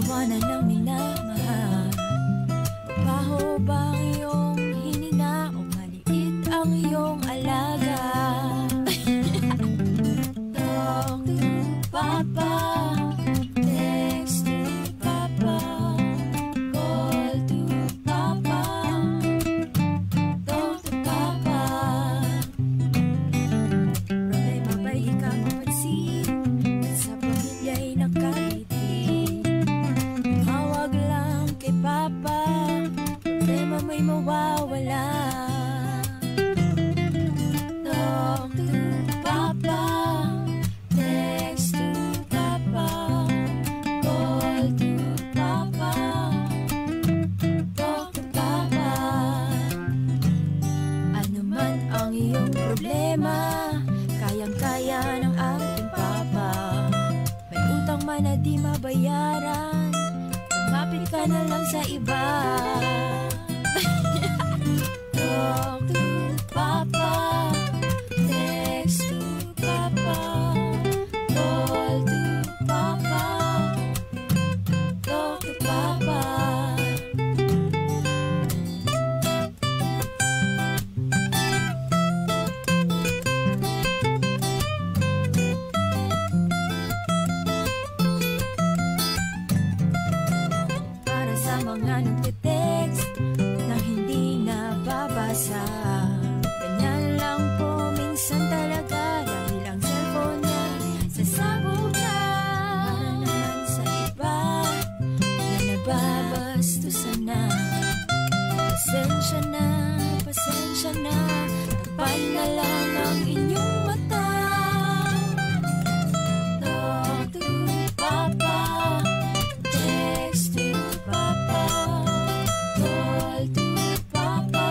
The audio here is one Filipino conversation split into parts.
Liwanag ng minamahal, mabaho ba ang iyong hinina o maliit ang iyong alaga? Talk to Papa, text to Papa, call to Papa, talk to Papa. Problema ba'y ikaw mapansin at sa pamilya'y nakakaitin? Tumawag lang kay Papa, problema may mawawala. Talk to Papa, kayang-kaya ng aking Papa. May utang man na di mabayaran, lumapit ka na lang sa iba. Talk to Papa, text to Papa, call to Papa, talk to Papa. Ganyan lang po minsan talaga, dahil ang cellphone niya sasabugan naman sa iba na nababastusan na. Pasensya na, pasensya na, tapan na lang ang inyong mata. Talk to Papa, text to Papa, call to Papa.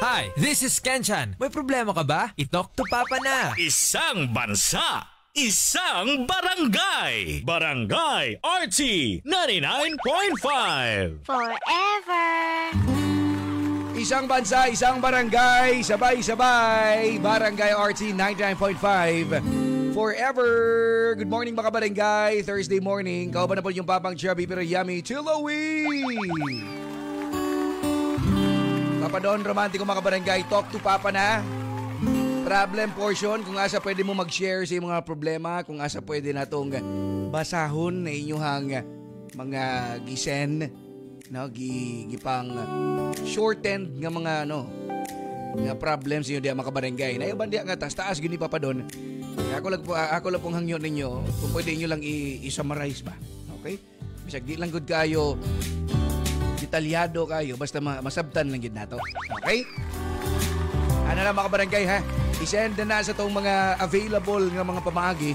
Hi, this is Ken Chan. May problema ka ba? I-talk to Papa na. Isang bansa, isang barangay. Barangay RT 99.5 Forever. Isang bansa, isang barangay. Sabay-sabay. Barangay RT 99.5 Forever! Good morning mga kabarangay! Thursday morning, kauban na po yung Papang Chubby pero yummy, Chiloey! Papa Don Romantiko mga kabarangay, talk to Papa na. Problem portion, kung asa pwede mo mag-share sa mga problema, kung asa pwede na itong basahon na inyuhang mga gisen, no? Gipang shortened ng mga ano, nga problems niyo diya mga kabarangay. Na yung bandiya nga, taas gini Papa Don. Ako lang pong hangyo ninyo, kung pwede nyo lang i-summarize ba? Okay? Bisag di lang good kayo, detalyado kayo, basta masabtan lang yun na to. Okay? Ano na mga kabarangay ha? I-send na sa itong mga available ng mga pamaagi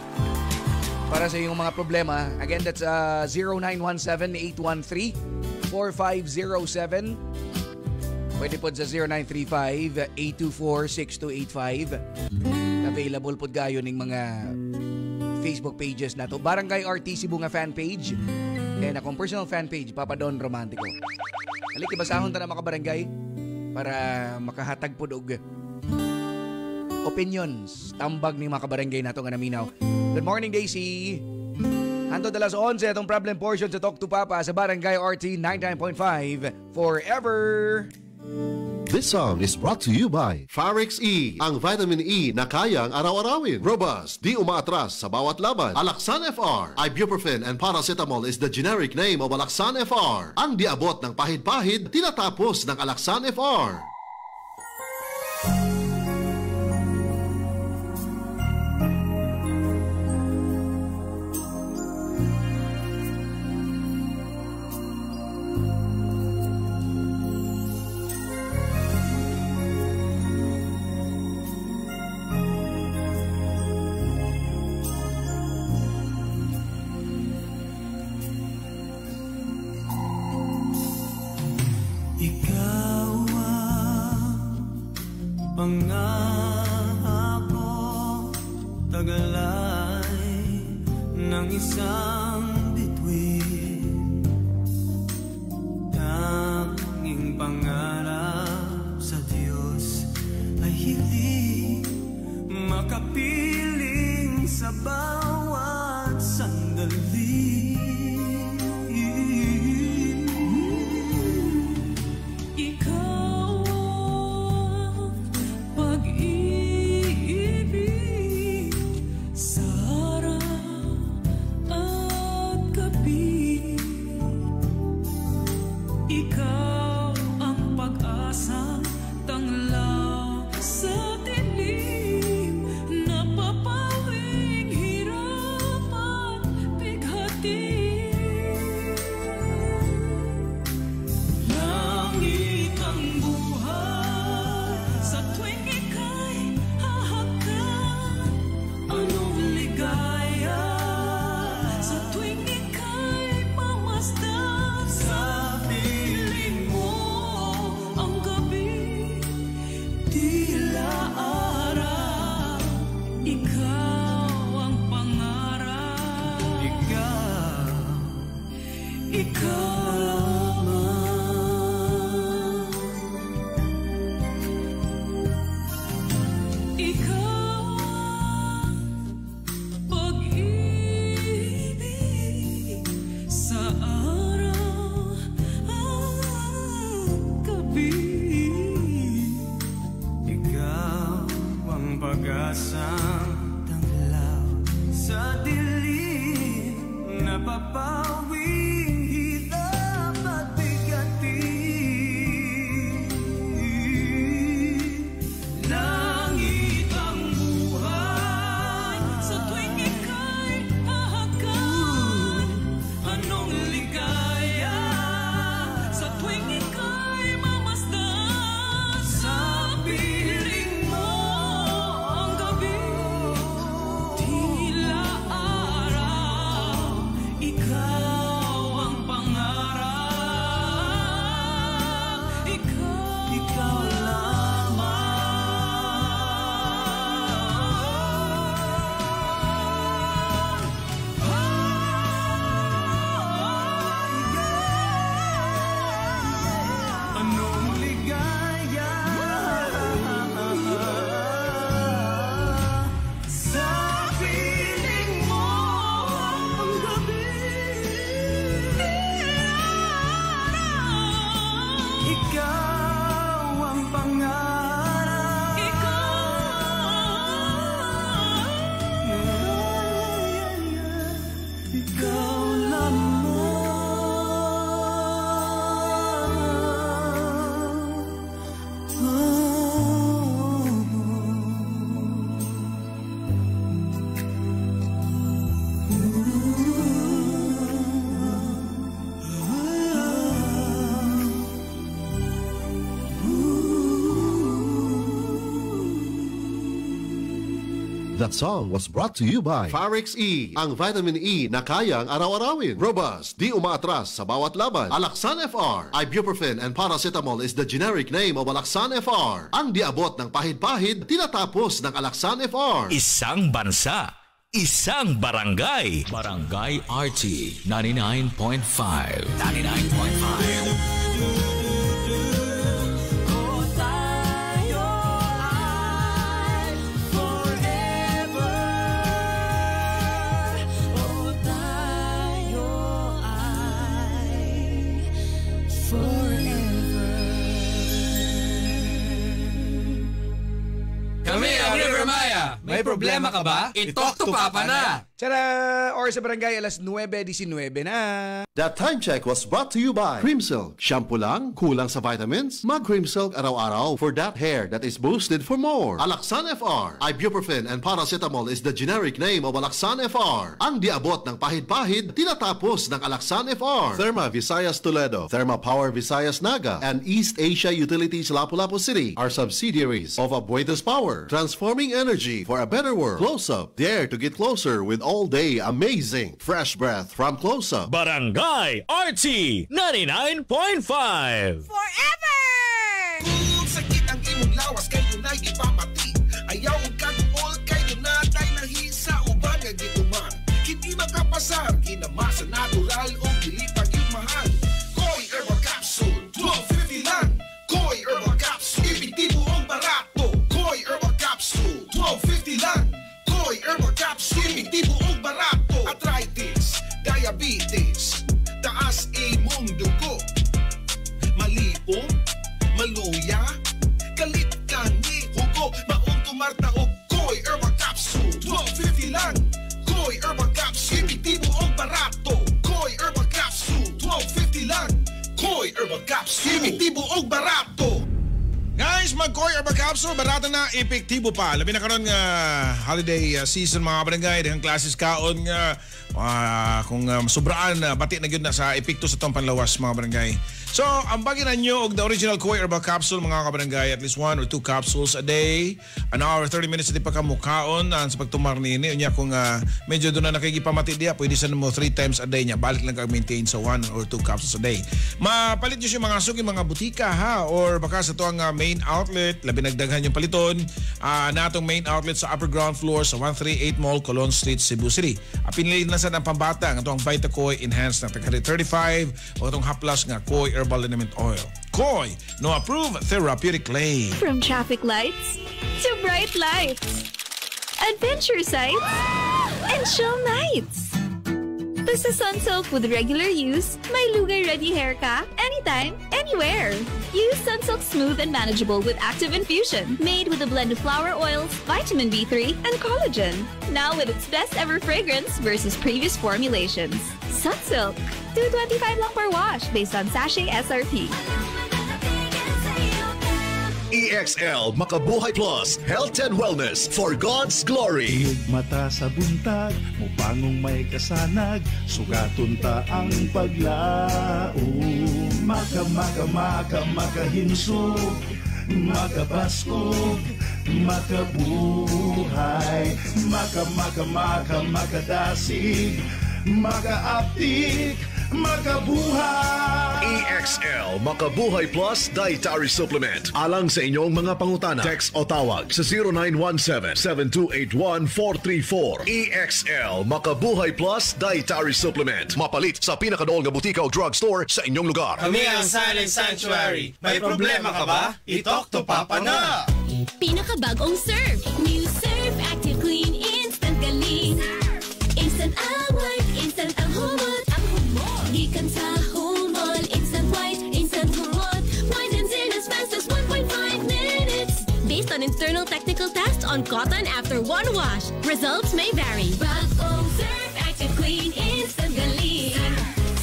para sa iyong mga problema. Again, that's 0917-813-4507. Pwede po sa 0935-824-6285. Available po kayo ng mga Facebook pages na to. Barangay RT Cebu nga fan page. And akong personal fan page, Papa Don Romantiko. Halik, ibasahon ta na mga kabarangay para makahatag po og opinions. Tambag ni mga kabarangay na to nga naminaw. Good morning, Daisy. Hanto dalas 11 itong problem portion sa Talk to Papa sa Barangay RT 99.5 Forever. This song is brought to you by Pharex E, ang vitamin E na kayang araw-arawin. Robust, di umaatras sa bawat laban. Alaxan FR, ibuprofen and paracetamol is the generic name of Alaxan FR. Ang diabot ng pahid-pahid, tinatapos ng Alaxan FR. Ikaw ang isang bituin, tanging pangarap sa Diyos ay hindi makapiling sa bawat sandali. That song was brought to you by Pharex E, ang vitamin E na kayang araw-arawin. Robust, di umaatras sa bawat laban. Alaxan FR, ibuprofen and paracetamol is the generic name of Alaxan FR. Ang diabot ng pahid-pahid, tinatapos ng Alaxan FR. Isang bansa, isang barangay. Barangay RT 99.5. 99.5. May problema ka ba? I-talk to Papa na! Tara! Or sa barangay, alas 9:19 na! That time check was brought to you by Cream Silk. Shampoo lang? Kulang sa vitamins? Mag Cream Silk araw-araw for that hair that is boosted for more. Alaxan FR. Ibuprofen and paracetamol is the generic name of Alaxan FR. Ang diabot ng pahid-pahid, tinatapos ng Alaxan FR. Therma Visayas Toledo, Therma Power Visayas Naga, and East Asia Utilities Lapu-Lapu City are subsidiaries of Aboitiz Power, transforming energy for a better world. Close-up. Dare to get closer with all-day amazing fresh breath from Close-up. Barangay RT 99.5. Forever! Kung sakit ang imong lawas, kayo na'y ipamati. Ayaw kang all, kayo natay nahi sa ubang nagituman. Hindi makapasa Wow, 50 lang! Koi Herbal Capsule, epektibo ug barato. Arthritis, diabetes, taas imong dugo, malipong, maluya, kalit ka ni hugo, maong tumarta og Koi Herbal Capsule. 12.50 lang! Koi Herbal Capsule, epektibo ug barato. Koi Herbal Capsule, 12.50 lang! Koi Herbal Capsule, epektibo ug barato. Guys, mag-Koi Herbal Capsule, barata na, epektibo pa. Labi na karon nga holiday season mga barangay, dahil classes kaon nga kung sobraan, bati na yun na sa epekto sa itong panlawas mga barangay. So, ambagin na nyo og the original Koi Herbal Capsule mga kabarangay, at least 1 or 2 capsules a day, an hour, 30 minutes na di pa kamukaon sa pagtumar nini. Unya kung medyo doon na nakikipamati dia, pwede sa mo 3 times a day niya, balik lang ka-maintain sa 1 or 2 capsules a day. Mapalit nyo siya mga suki, mga butika ha, or baka sa ito ang main outlet, labi nagdaghan yung paliton na itong main outlet sa upper ground floor sa 138 Mall, Colon Street, Cebu City. Pinilid na sa ng pambata ang itong Vita Koi Enhanced na $35 o itong haplas nga Koi Herbal Liniment Oil. Koi, no approved therapeutic lane. From traffic lights to bright lights, adventure sites, and chill nights. Basta Sunsilk with regular use, may lugay ready hair ka anytime, anywhere. Use Sunsilk Smooth and Manageable with Active Infusion, made with a blend of flower oils, vitamin B3, and collagen. Now with its best ever fragrance versus previous formulations. Sunsilk, $2.25 lang per wash based on sachet SRP. EXL Makabuhay Plus, Health and Wellness for God's Glory. Iyog mata sa buntag, mupangong may kasanag, sugaton ta ang paglao. Maka makahinso, makabaskog, makabuhay. Maka makadasig, makaaptik, makabuhay. EXL Makabuhay Plus Dietary Supplement alang sa inyong mga pangutana. Text o tawag sa 0917-7281-434. EXL Makabuhay Plus Dietary Supplement, mapalit sa pinakadool nga butika o drugstore sa inyong lugar. Kami ang Silent Sanctuary. May problema ka ba? Italk to Papa na! Pinakabagong Surf, new Surf Active Clean Instant Galing. Instant away, instant ang humot. Gikan sa humol, instant white, instant humot. Widens in as fast as 1.5 minutes. Based on internal technical tests on cotton after 1 wash, results may vary. Bagong Surf Active Clean Instant Galing.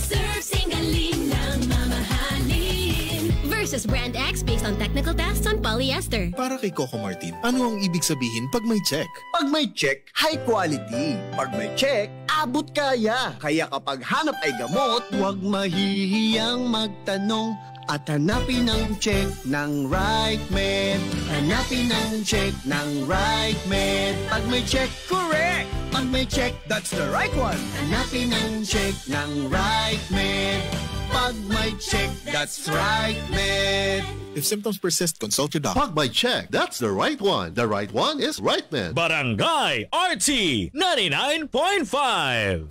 Surf singaling ng mamahalin. Versus Brand X based on technical tests on polyester. Para kay Coco Martin, ano ang ibig sabihin pag may check? Pag may check, high quality. Pag may check, abot kaya. Kaya kapag hanap ay gamot, huwag mahihiyang magtanong at hanapin ang check ng right med. Hanapin ang check ng right med. Pag may check, correct. Pag may check, that's the right one. Hanapin ang check ng right med. Pag may check, that's right med. If symptoms persist, consult your doctor. Pag may check, that's the right one. The right one is right med. Barangay RT 99.5.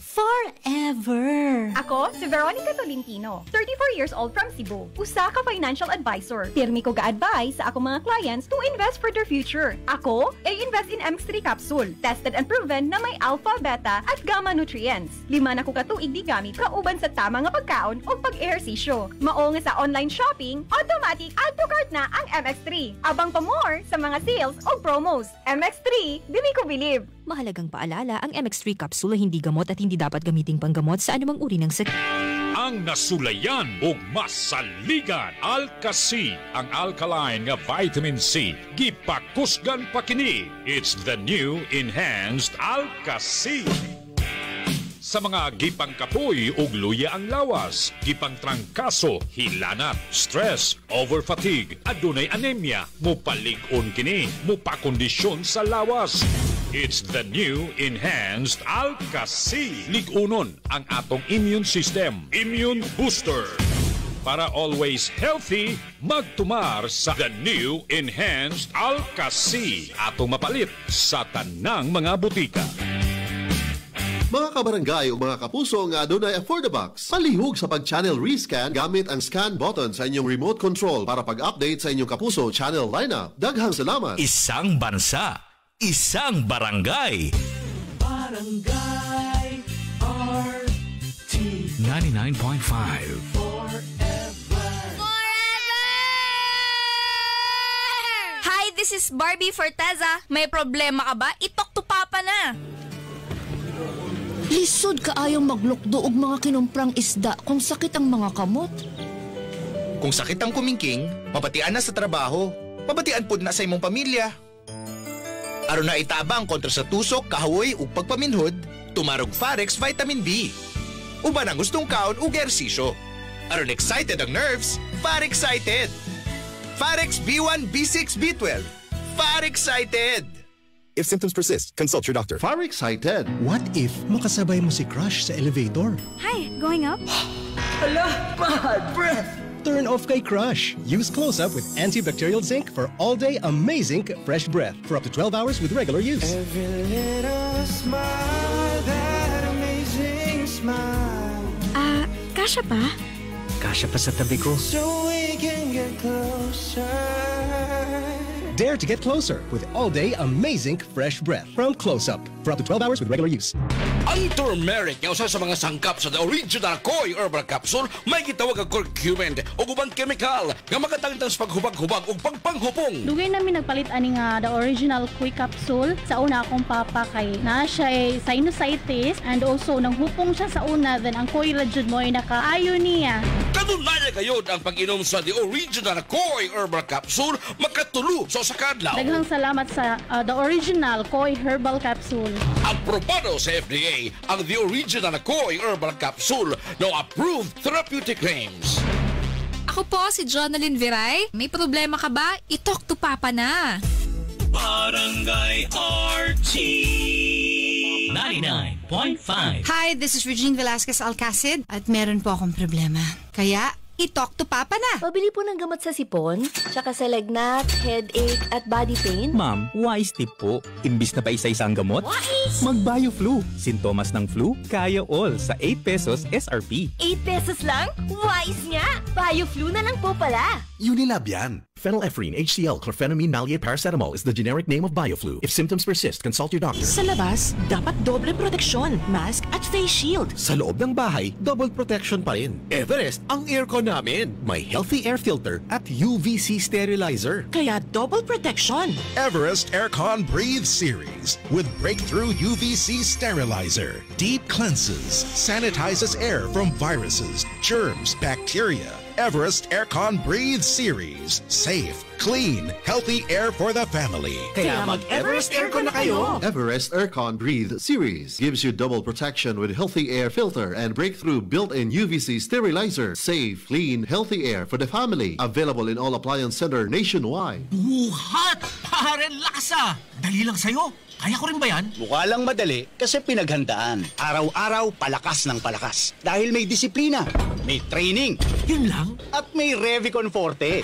Forever. Ako si Veronica Tolentino, 34 years old from Cebu. Usa ka financial advisor. Pirmi ko ga-advise sa ako mga clients to invest for their future. Ako ay invest in MX3 Capsule, tested and proven na may alpha, beta at gamma nutrients. 5 na ko katuig di gamit kauban sa tama nga pagkaon o pag-ehersisyo. Mao nga sa online shopping, automatic to cart na ang MX3. Abang pa more sa mga sales o promos. MX3, dili ko believe. Mahalagang paalala, ang MX3 Capsule hindi gamot at hindi dapat gamiting panggamot sa anumang uri ng sakit. Ang nasulayan o masaligan Alka-C, ang alkaline nga vitamin C, gipakusgan pa kini. It's the new enhanced Alka-C. Sa mga gipang kapoy ug luya ang lawas, gipang trangkaso, hilanat, stress, overfatigue, adunay anemia, mupalig-on kini, mupakondisyon sa lawas. It's the new enhanced Alka-Si. Lig-unon ang atong immune system, immune booster. Para always healthy, magtumar sa the new enhanced Alka-Si. Atong mapalit sa tanang mga butika. Mga kabarangay o mga kapuso nga adunay Affordabox, palihog sa pag-channel rescan gamit ang scan button sa inyong remote control para pag-update sa inyong kapuso channel lineup. Daghang salamat. Isang bansa, Isang barangay. Barangay RT 99.5 Forever. Forever! Hi, this is Barbie Forteza. May problema ka ba? Itok to Papa na. Lisod kaayong maglukdo og mga kinumprang isda kung sakit ang mga kamot. Kung sakit ang kumingking, mapatian na sa trabaho. Mapatian po na sa imong pamilya. Aron na itabang kontra sa tusok, kahoy ug pagpaminhod, tumarog Pharex Vitamin B. Uban ang gustong kaon ug ehersisyo. Aron excited ang nerves, Pharex excited. Pharex B1, B6, B12. Pharex excited. If symptoms persist, consult your doctor. Pharex excited. What if makasabay mo si crush sa elevator? Hi, going up? Hala, bad breath. Turn off kay crush. Use Close-up with antibacterial zinc for all-day amazing fresh breath for up to 12 hours with regular use. Every little smile, that amazing smile. Kasha pa? Kasha pa sa tabi ko. So we can get closer. Dare to get closer with all-day amazing fresh breath from Close-up for up to 12 hours with regular use. Ang turmeric na usa sa mga sangkap sa the original Koi Herbal Capsule may gitawag ang curcumin o ubang chemical nga makatangtang sa paghubag-hubag o pagpanghupong. Dugay namin nagpalit ani nga the original Koi Capsule sa una akong papa kay na siya ay sinusitis and also nang hupong siya sa una then ang Koi Rajud mo ay nakaayo niya. Kadunayan kayo ang pag-inom sa the original Koi Herbal Capsule makatulo sa sakadlaw. Daghang salamat sa the original Koi Herbal Capsule. Aprobado sa FDA ang the original Koi Herbal Capsule no approved therapeutic claims. Ako po si Jonalyn Viray. May problema ka ba? I-talk to Papa na. Barangay RT 99.5. Hi, this is Regine Velasquez Alcacid at meron po akong problema. Kaya i-talk to Papa na. Pabili po ng gamot sa sipon, tsaka sa lagnat, headache, at body pain. Ma'am, wise tip po. Imbis na pa isa-isang gamot, mag-Bioflu. Sintomas ng flu, kaya all sa 8 pesos SRP. 8 pesos lang? Wise niya! Bioflu na lang po pala. Unilab yan. Phenylephrine, HCl, chlorphenamine, maleate paracetamol is the generic name of Bioflu. If symptoms persist, consult your doctor. Sa labas, dapat doble proteksyon, mask at face shield. Sa loob ng bahay, double protection pa rin. Everest, ang aircon namin. May healthy air filter at UVC sterilizer. Kaya double protection. Everest Aircon Breathe Series with breakthrough UVC sterilizer. Deep cleanses, sanitizes air from viruses, germs, bacteria. Everest Aircon Breathe Series. Safe, clean, healthy air for the family. Kaya mag-Everest Aircon na kayo! Everest Aircon Breathe Series gives you double protection with healthy air filter and breakthrough built-in UVC sterilizer. Safe, clean, healthy air for the family. Available in all appliance center nationwide. Buhat! Paren laksa! Dali lang sa'yo! Kaya ko rin ba yan? Mukha lang madali kasi pinaghandaan. Araw-araw, palakas ng palakas. Dahil may disiplina, may training. Yun lang? At may Revicon Forte.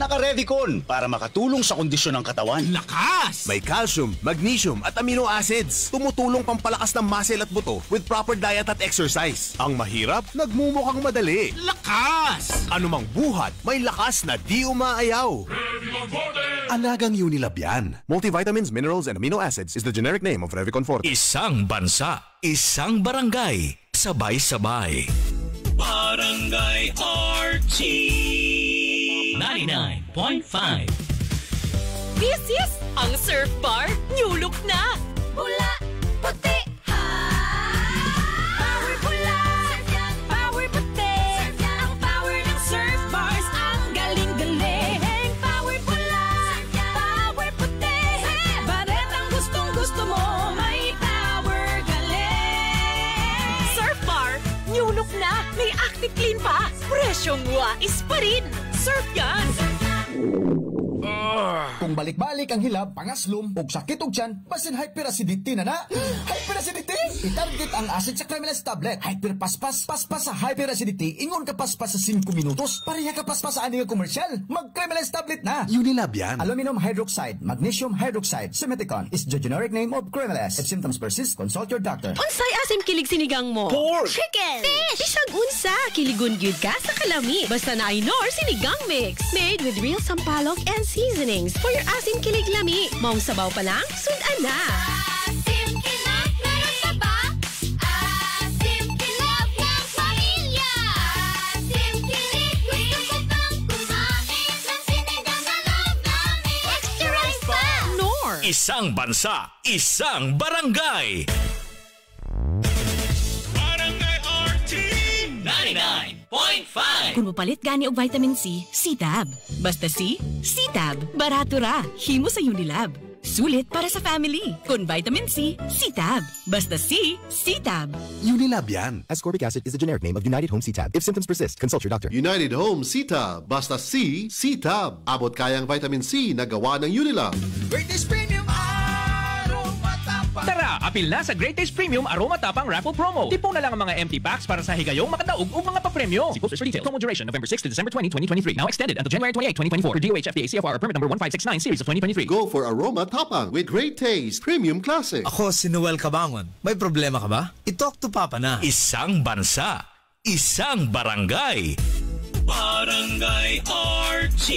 Naka-Revicon para makatulong sa kondisyon ng katawan. Lakas! May calcium, magnesium at amino acids. Tumutulong pampalakas ng muscle at buto with proper diet at exercise. Ang mahirap, nagmumukhang madali. Lakas! Anumang buhat, may lakas na di umaayaw. Revicon Forte! Alagang Unilab yan. Multivitamins, minerals, and amino acids is the generic name of Revicon Forte. Isang bansa, isang barangay, sabay-sabay. Barangay RT 99.5. This is ang Surf Bar. New look na. Pula, puti. Clean pa! Presyong wais pa rin! Surf yan! Kung balik-balik ang hilab, pangaslum, o sakit o tiyan, basin hyperacidity na na! Hyperacidity? I-target ang acid sa cremeless tablet. Hyperpaspas, paspas sa hyperacidity, ingon ka paspas sa 5 minutos, pareha ka paspas sa aning komersyal, mag-cremeless tablet na! Unilab yan! Aluminum hydroxide, magnesium hydroxide, Simeticon is the generic name of cremeless. If symptoms persist, consult your doctor. Unsay asim kilig sinigang mo? Pork! Chicken! Fish! Bisag unsa! Kiligon gyud ka sa kalami! Basta na ay Knorr Sinigang Mix! Made with real sampalok and seasonings for your asim kilig lami. Maong sabaw pa lang, sudan na! Asim kilig, meron pa ba? Asim kilig ng pamilya! Asim kilig, gusto mo bang kumain ng sinigang na loob namin? Extra rice pa! Nor! Isang bansa, isang barangay! Barangay RT 99.5 Kung mapalit gani og vitamin C, C-Tab. Basta C, C-Tab. Barato ra. Himo sa Unilab. Sulit para sa family. Kung vitamin C, C-Tab. Basta C, C-Tab. Unilab yan. Ascorbic acid is the generic name of United Home C-Tab. If symptoms persist, consult your doctor. United Home C-Tab. Basta C, C-Tab. Abot kayang vitamin C na gawa ng Unilab. Greatest Premium Tara, apil na sa Greatest Premium Aroma Tapang Raffle Promo. Tipo na lang ang mga empty packs para sa higayong makadaog o mga pa-premyo. See posters for details. Promo duration November 6 to December 20, 2023. Now extended until January 28, 2024. For DOH FDA CFR permit number 1569 series of 2023. Go for Aroma Tapang with great taste. Premium classic. Ako si Noel Cabangon. May problema ka ba? I-talk to Papa na. Isang bansa. Isang barangay. Barangay RT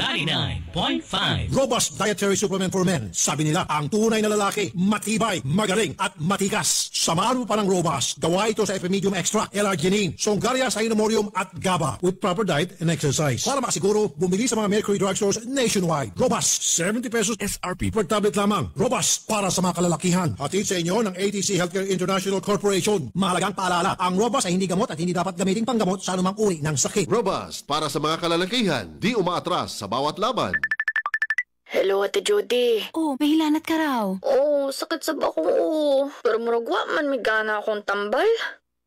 99.5 Robust Dietary Supplement for Men. Sabi nila, ang tunay na lalaki, matibay, magaling, at matigas. Samahan mo pa ng Robust. Gawa ito sa Epimedium Extract, L-Arginine, Songaria Cyanomorium, at GABA with proper diet and exercise. Para makasiguro, bumili sa mga Mercury Drugstores nationwide. Robust, 70 pesos SRP per tablet lamang. Robust, para sa mga kalalakihan. Hatid sa inyo ng ATC Healthcare International Corporation. Mahalagang paalala, ang Robust ay hindi gamot at hindi dapat gamitin panggamot sa anumang uri ng sakit. Robust, para sa mga kalalakihan, di umaatras sa bawat laban. Hello, Ate Jody. Oh, may hilanat ka raw. Oo, sakit sa bako. Pero muragwa man, may gana akong tambal.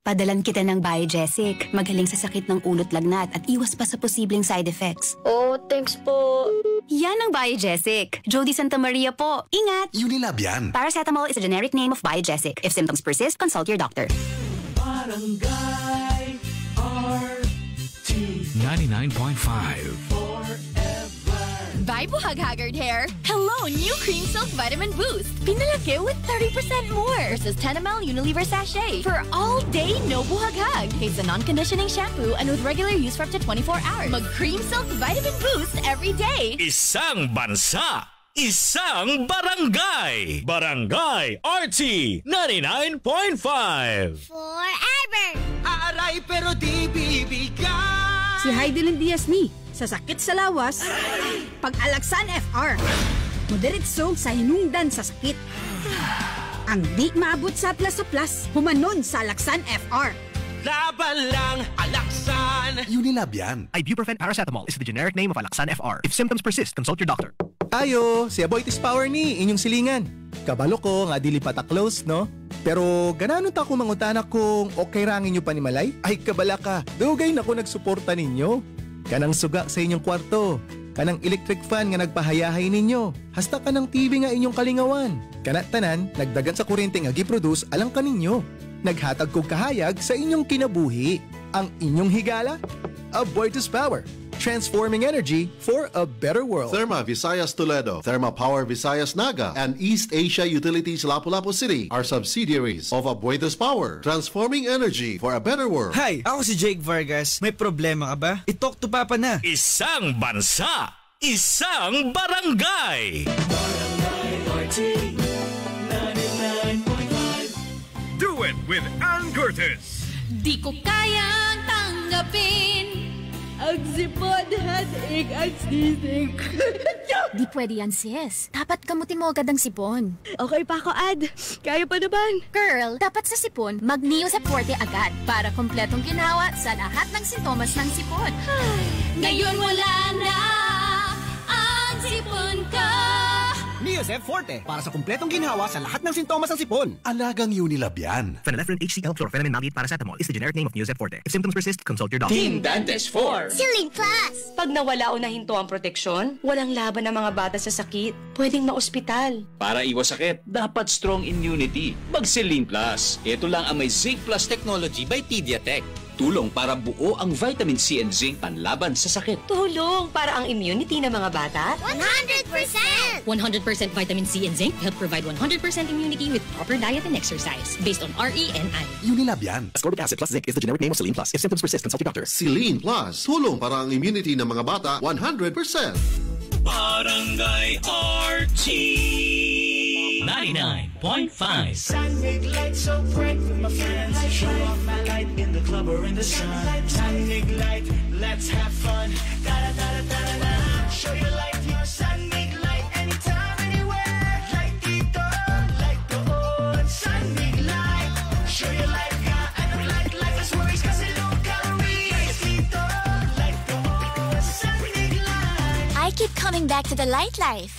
Padalan kita ng Biogesic. Magaling sa sakit ng ulot lagnat at iwas pa sa posibleng side effects. Oh, thanks po. Yan ang Biogesic. Jody Santa Maria po. Ingat! Unilab yan. Paracetamol is a generic name of Biogesic. If symptoms persist, consult your doctor. Barangay RT 99.5 Buy Buhag Haggard Hair. Hello, new Cream Silk Vitamin Boost. Pinalaki with 30% more versus 10ml Unilever Sachet for all-day no buhaghag. It's a non-conditioning shampoo and with regular use for up to 24 hours. Mag Cream Silk Vitamin Boost every day. Isang bansa, isang barangay. Barangay RT 99.5 Forever. Aray pero di bibigay. Si Heidelin Diaz-Ni. Sa sakit sa lawas, pag Alaxan FR. Moderitso sa hinungdan sa sakit. Ang di maabot sa Plus o Plus, humanon sa Alaxan FR. Laban lang, Alaxan! Unilab yan. Ibuprofen paracetamol is the generic name of Alaxan FR. If symptoms persist, consult your doctor. Tayo, si Aboitiz Power ni, inyong silingan. Kabalo ko, nga dili pata close, no? Pero ganano ta ko mangutana kung okay rangin nyo panimalay? Ay, kabala ka. Dugay na ko nagsuporta ninyo. Kanang suga sa inyong kwarto, kanang electric fan nga nagpahayahay ninyo, hasta kanang TV nga inyong kalingawan. Kana tanan, nagdagan sa kuryente nga giproduce alang kaninyo. Naghatag kog kahayag sa inyong kinabuhi. Ang inyong higala, Aboitiz Power. Transforming energy for a better world. Therma Visayas Toledo, Therma Power Visayas Naga, and East Asia Utilities Lapu-Lapu City are subsidiaries of Aboitiz Power. Transforming energy for a better world. Hi, ako si Jake Vargas. May problema ka ba? I-talk to Papa na. Isang bansa, isang barangay. Barangay RT 99.5 Do it with Ann Curtis. Di ko kayang tanggapin ang sipon, headache, at sneezing. Di pwede yan, sis. Dapat gamutin mo agad ang sipon. Okay pa ako, Ad. Kaya pa naman. Girl, dapat sa sipon, mag-Neozep Forte agad para kompletong ginawa sa lahat ng sintomas ng sipon. Ngayon wala na ang sipon ko. Neozep Forte para sa kompletong ginawa sa lahat ng sintomas ng sipon. Alagang Unilab yan. Phenylephrine HCl chlorpheniramine maleate paracetamol is the generic name of Neozep Forte. If symptoms persist, consult your doctor. Team Dantes 4. Siling Plus. Pag nawala o nahinto ang proteksyon, walang laban ng mga bata sa sakit. Pwedeng maospital. Para iwas sakit, dapat strong immunity. Mag Siling Plus. Ito lang ang may Zinc Plus technology by Pediatech. Tulong para buo ang vitamin C and zinc panlaban sa sakit. Tulong para ang immunity ng mga bata. 100%! 100% vitamin C and zinc help provide 100% immunity with proper diet and exercise. Based on RENI. Unilab yan. Ascorbic acid plus zinc is the generic name of Silene Plus. If symptoms persist, consult your doctor. Silene Plus. Tulong para ang immunity ng mga bata. 100%! Barangay RT 99.5. San Mig Light, so bright with my friends. Show off my light in the club or in the sun. San Mig Light, let's have fun. Da da da da da da. Show your light, your San Mig Light, anytime, anywhere. Light dito, light doon. San Mig Light, show your light ka. Anong light, life has worries kasi low calories. Light dito, light doon. San Mig Light. I keep coming back to the light life.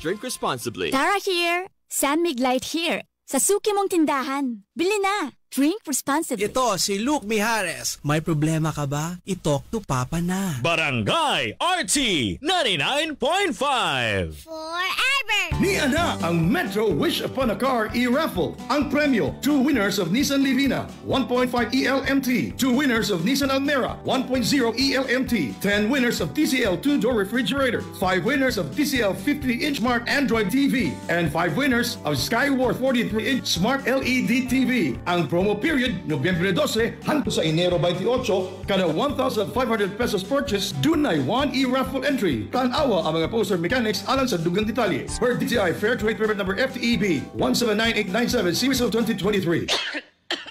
Drink responsibly. Tara here. San Mig Light here. Sa suki mong tindahan. Bili na. Drink responsibly. Ito si Luke Mijares. May problema ka ba? I-talk to Papa na. Barangay RT 99.5. Forever. Niya na ang Metro Wish Upon a Car e-raffle. Ang premyo, 2 winners of Nissan Livina, 1.5 ELMT. 2 winners of Nissan Almera, 1.0 ELMT. 10 winners of TCL 2-door refrigerator. 5 winners of TCL 50-inch Smart Android TV. And 5 winners of Skyworth 43-inch Smart LED TV. Ang promo period, Nobyembre 12 hanggang sa Enero 28, kada 1,500 pesos purchase, dunay 1 e-raffle entry. Tanawa ang mga poster mechanics alang sa dugang detalye. DTI Fair Trade Permit Number FTEB 179897 Series of 2023.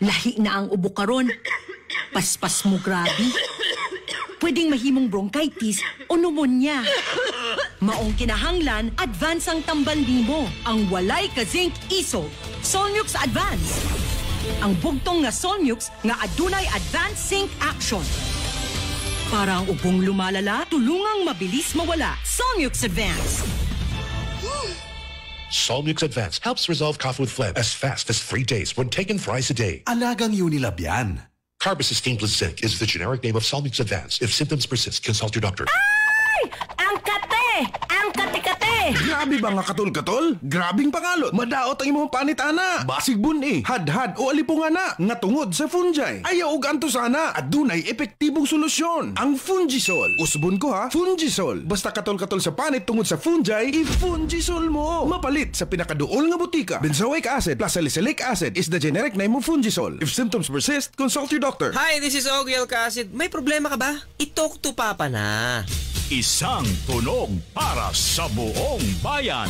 Lahi na ang ubo karon. Paspas mo grabe. Pwedeng mahimong bronchitis o pneumonia. Maong kinahanglan, advance ang tambandi mo. Ang walay ka zinc iso. Solmux Advance. Ang bugtong nga Solmux nga adunay advanced zinc action. Para ang ubong lumalala, tulungang mabilis mawala. Solmux Advance. Solmux Advance helps resolve cough with phlegm as fast as 3 days when taken thrice a day. Alagang Unilab yan. Carbocysteine plus zinc is the generic name of Solmux Advance. If symptoms persist, consult your doctor. Ay! Ang kate! Ang kate-kate! Grabe ba nga katol-katol? Grabing pangalot. Madaot ang imong panitana. Basigbun eh. Hadhad o alipungana. Natungod sa fungi. Ayaw og anto sana. At dunay epektibong solusyon. Ang Fungisol. Usbon ko ha. Fungisol. Basta katol-katol sa panit tungod sa fungi, i-Fungisol mo. Mapalit sa pinakaduol nga butika. Benzoic acid plus salicylic acid is the generic name of Fungisol. If symptoms persist, consult your doctor. Hi, this is Ogie Alka-Acid. May problema ka ba? I-talk to Papa na. Isang tunog para sa buong bayan.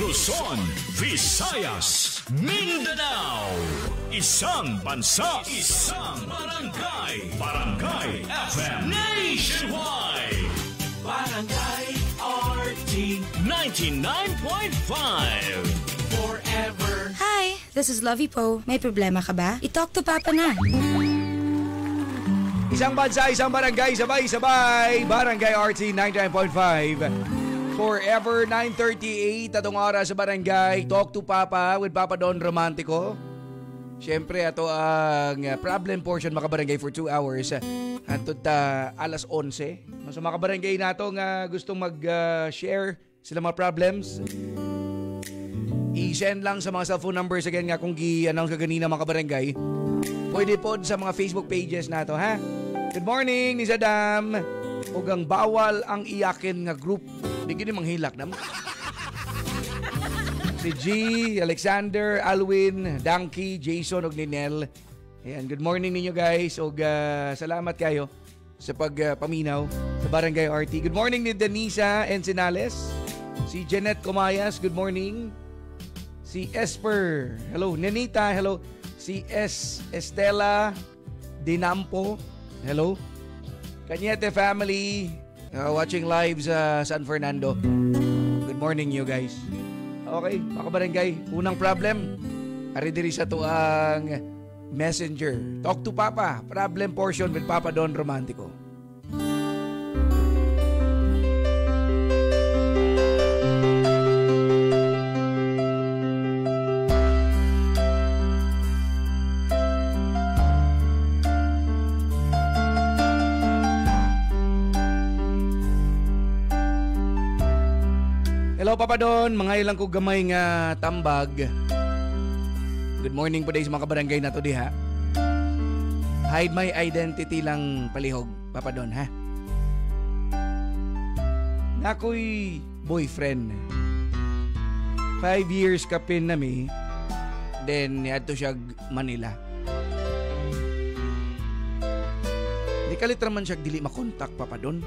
Luzon, Visayas, Mindanao. Isang bansa, isang barangay. Barangay FM Nationwide. Barangay RT 99.5 Forever. Hi, this is Lovey Po. May problema ka ba? I-talk to Papa na. Isang bansa, isang barangay, sabay-sabay. Barangay RT 99.5. Forever 9:38, atong oras sa barangay. Talk to Papa with Papa Don Romantiko. Siyempre, ato ang problem portion makabarangay for 2 hours. Hantod ta alas 11. So makabarangay na ito nga gustong mag-share sila mga problems. I-send lang sa mga cellphone numbers again nga kung gi-announce ka ganina makabarangay. Pwede po sa mga Facebook pages na ito, ha? Good morning, ni Sadam. Ugang bawal ang iyakin nga group. Bigyan yung manghilak na mo. Si G, Alexander, Alwin, Donkey, Jason, og Ninel. Ayan, good morning ninyo guys. Og salamat kayo sa pagpaminaw sa Barangay RT. Good morning ni Danisa Encinales. Si Jeanette Comayas, good morning. Si Esper, hello. Nenita, hello. Si S. Estela Dinampo, hello. Cañete family, watching live sa San Fernando. Good morning you guys. Okay, makabarangay. Unang problem, aridiri sa to ang messenger. Talk to Papa, problem portion with Papa Don Romantiko. Hello Papa Don, mga ilang ko gamay nga tambag Good morning po days mga kabarangay na to di ha. Hide my identity lang palihog, Papa Don ha. Nako'y boyfriend. 5 years ka pin nami, then niadto siya Manila. Di kalitra man siya dili makontak, Papa Don.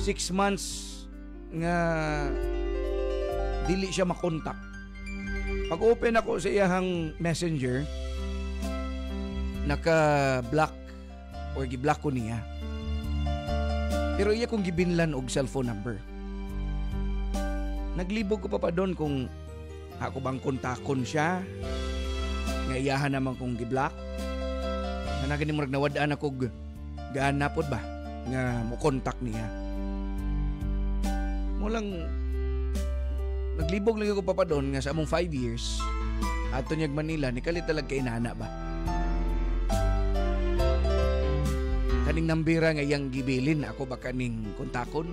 6 months nga dili siya makontak. Pag-open ako sa iyahang messenger, naka-block or giblock ko niya. Pero iya kong gibinlan og cellphone number. Naglibog ko pa doon kung ako bang kontakon siya, nga iyahan naman kong giblock. Nanagin mo nagnawadaan ako gaan napod ba nga mo kontak niya. Mulang naglibog lagi ko Papa Don nga sa among 5 years ato niyag Manila nikalit talaga kay inana ba. Kaning nambira nga iyang gibilin ako ba kaning kontakon.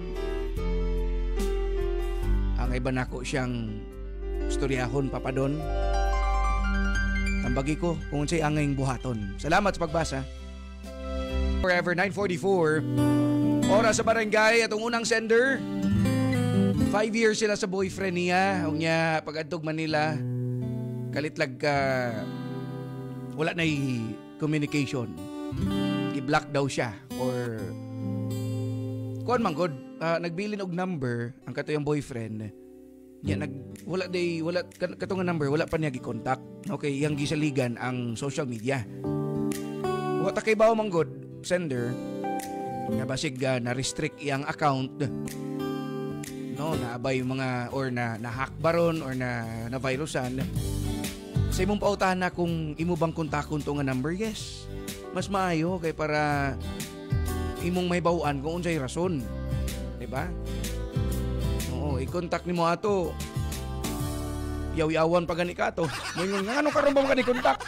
Ang iba nako siyang storyahon Papa Don. Tambagi ko kung unsay angayng buhaton. Salamat sa pagbasa. Forever 944. Oras sa barangay atong unang sender. 5 years sila sa boyfriend niya. Huwag niya pag-adtog Manila. Kalitlag ka. Wala na communication. Giblock daw siya. Or kuan man god, nagbilin og number ang katuyang boyfriend. Niya wala day wala katunga number, wala pa niya gi-contact. Okay, yang gisaligan ang social media. Wa ta kay bawo man god sender. Nga basig na restrict iyang account. No, naabay yung mga or na hack baron or na virusan. Sa imong pautahan na kung imo bang kontakon to nga number, yes. Mas maayo kay para imong mahibaw-an kung unsay rason. 'Di ba? Oo, i-contact nimo ato. Yaw-yawan pa gani ka ato. Moingon nga ano karon ba mo kani-contact?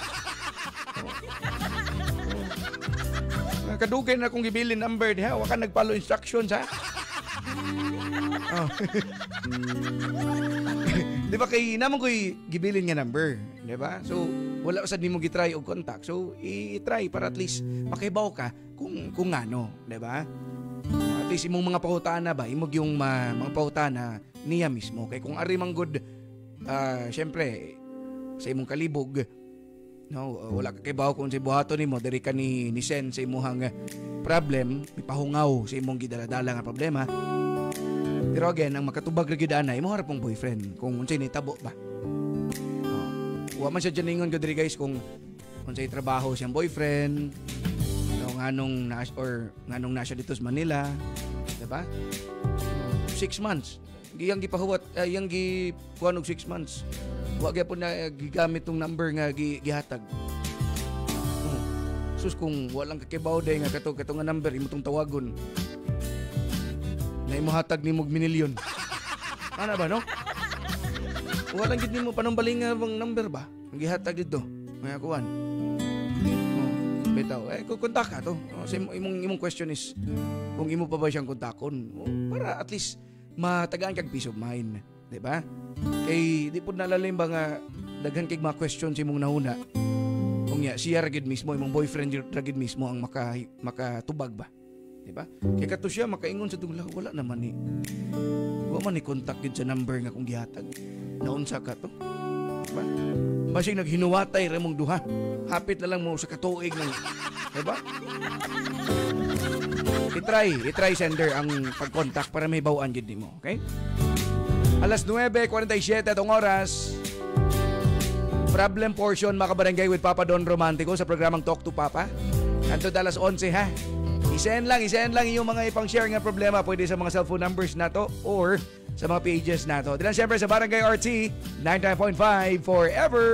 Kadugay na kung gibilin number diha, wa ka nag-follow instructions ha. Oh. Di ba kay naman ko'y gibilin nga number, di ba? So, wala usad nimo gitry og contact. So, i-try para at least makibaw ka kung ano, di ba? At least imong mga pahutana ba, imog yung mga pahutana niya mismo. Kay kung ari man good, syempre, sa imong kalibog, no, wala ka kibaw kung si buhato nimo, diri ka ni Sen sa imong problem, ipahungaw sa imong gidaladala nga problema. Pero again, ang makatubag na gidaan ay maharap mong boyfriend kung unsay ni tabo ba. Huwag man siya dyan ingon ko diri guys kung unsay trabaho siyang boyfriend o nganong na siya dito sa Manila. Diba? 6 months. Iyang gipahuwat, iyang gipuanog 6 months. Huwag po na gigamit tong number nga gihatag. Sus, kung walang kakibaw day nga katong number, imutong tawagon. Na imuhatag ni mog minilyon. Ano ba, no? Walang gid nimo panumbaling nga bang number ba? Ang gihatag dito. May akuan. Oh, bitaw. Kukontak ka to. Oh, so, imong question is, kung imo pa ba siyang kontakon? Oh, para at least, matagaan kag peace of mind. Diba? Kay, di po nalalim ba nga, daghan kag mga questions imong nahuna. Kung niya, siya ragid mismo, imong boyfriend ragid mismo ang makatubag ba? Diba? Kaya kato siya makaingon sa tungla, wala naman ni wala man ni contact yun sa number nga kung gihatag. Naunsa ka to? Diba? Basig naghinuwatay remong duha. Hapit na lang mo sa katuig ng diba? Itry sender ang pag-contact para may bawaan yun din mo. Okay? Alas 9:47 atong oras. Problem portion mga kabarangay with Papa Don Romantiko sa programang Talk to Papa. Kanto alas 11 ha. Isend lang yung mga ipang-share nga problema. Pwede sa mga cellphone numbers na to or sa mga pages na to. Diyan siyempre sa Barangay RT 99.5 Forever.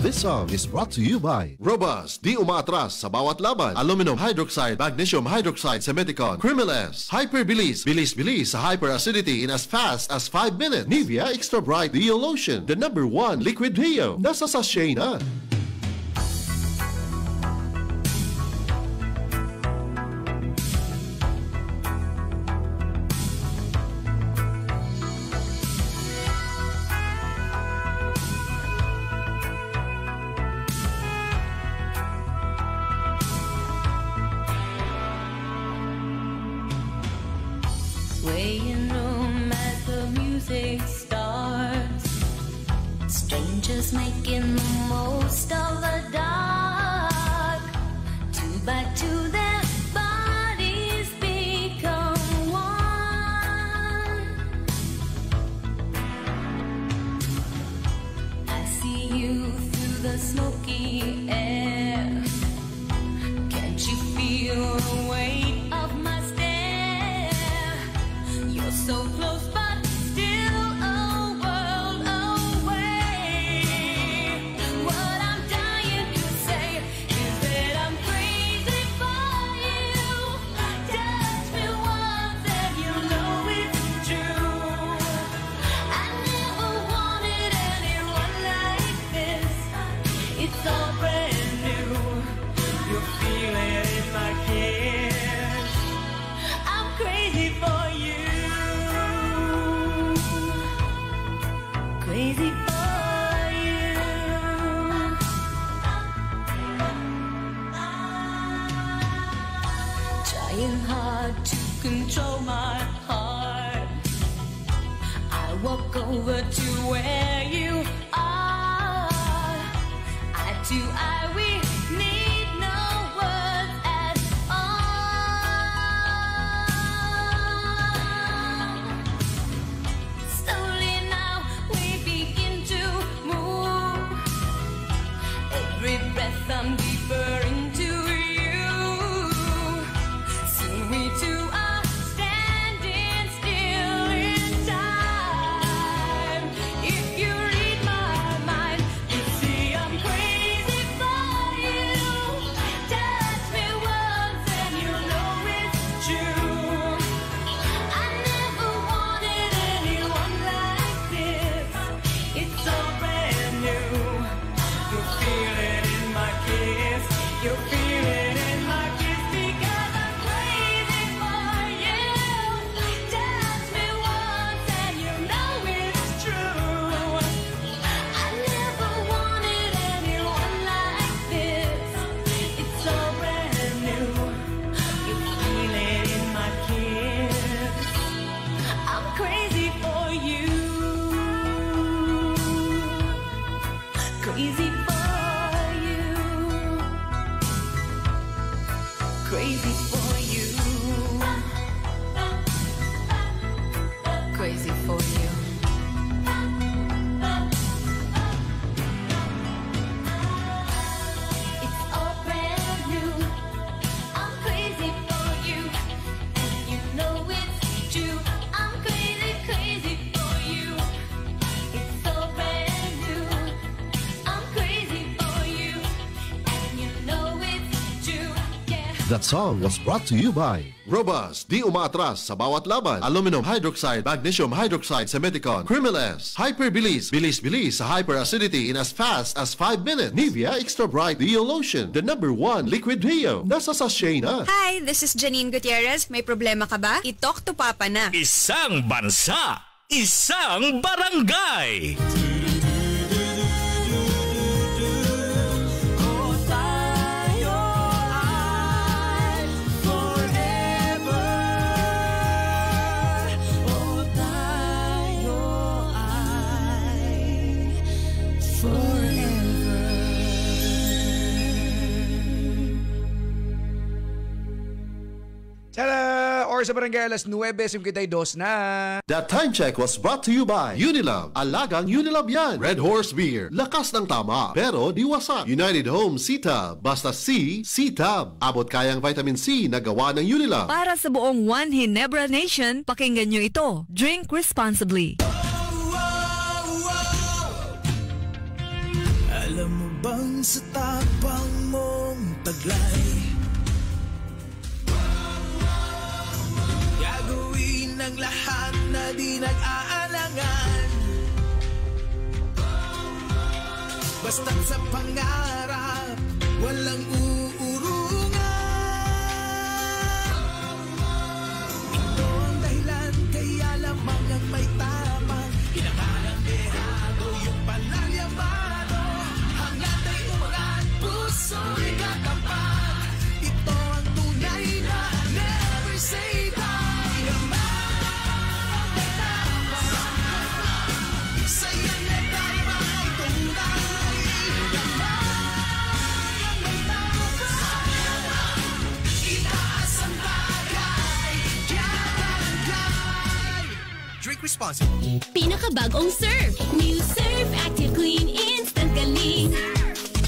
This song is brought to you by Robust, di umaatras sa bawat laban. Aluminum hydroxide, magnesium hydroxide, Cemeticon, Creamil S, Hyperbilis, bilis-bilis sa hyperacidity in as fast as 5 minutes. Nivea Extra Bright Deo Lotion, the #1 liquid deo. Nasa sachet na. swaying room as the music starts. Strangers making the most of the dark. Two by two, their bodies become one. I see you through the smoky air. Can't you feel the weight of my stare? You're so close, but still a world away. What I'm dying to say is that I'm crazy for you. Touch me once and you know it's true. I never wanted anyone like this. It's all brand new. You're feeling in my kiss. I'm crazy for you. Crazy for you. Trying hard to control my heart. I walk over to where you are. Eye to eye, we need no words at all. Slowly now we begin to move. Every breath I'm deeper into you. Soon we two are standing still in time. If you read my mind, you see I'm crazy for you. Touch me once and you know it's true. I never wanted anyone like this. It's all brand new. You're feeling in my kiss. You're feeling in my kiss because I'm crazy for you. Touch me once and you know it's true. I never wanted anyone like this. It's all brand new. You're feeling in my kiss. I'm crazy for you. Crazy for you. Crazy for you. Crazy for you. It's all brand new. I'm crazy for you. And you know it's true. I'm crazy, crazy for you. It's all brand new. I'm crazy for you. And you know it's true. Yeah. That song was brought to you by Robust, di umaatras sa bawat laban. Aluminum hydroxide, magnesium hydroxide, Semeticon, Creamless, Hyperbilis, bilis-bilis sa hyperacidity in as fast as 5 minutes. Nivea Extra Bright Deo Lotion, the #1 liquid deo. Nasa sachet na. Hi, this is Janine Gutierrez. May problema ka ba? I-talk to Papa na. Isang bansa, isang barangay. Tada! Or sa barangay alas 9, 52 na. That time check was brought to you by Unilab. Alagang Unilab yan. Red Horse Beer. Lakas ng tama, pero di wasak. United Home C-Tab. Basta C, C-Tab. Abot kayang vitamin C na gawa ng Unilab. Para sa buong One Hinebra Nation, pakinggan nyo ito. Drink responsibly. Alam mo bang sa tapang mong taglay, gagawin ng lahat na di nag-aalangan, basta't sa pangarap walang uurungan. Ito ang dahilan kaya lamang ang may tama. Inakalang dehado yung palalyamado. Hanggang ay umangat puso ikakapag. Ito ang tunay na never say bye. Drink responsibly. Pinakabagong Surf. New Surf Active Clean Instant Galing.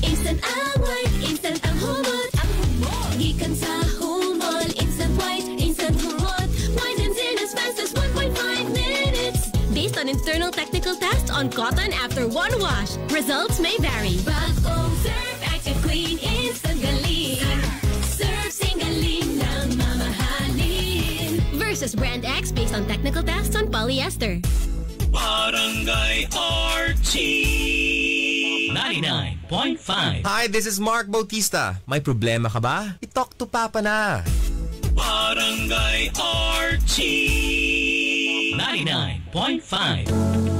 Instant away, instant ang humot. Ang humot. Gikan sa humol. Instant white, instant humot. Wine and in as fast as 1.5 minutes. Based on internal technical tests on cotton after one wash. Results may vary. Bagong Surf Active Clean Instant Galing. Surf Singaling ng mamahalin. Versus Brand X based on technical tests on polyester. Barangay RT 99.5. Hi, this is Mark Bautista. May problema ka ba? I-talk to Papa na. Barangay RT 99.5.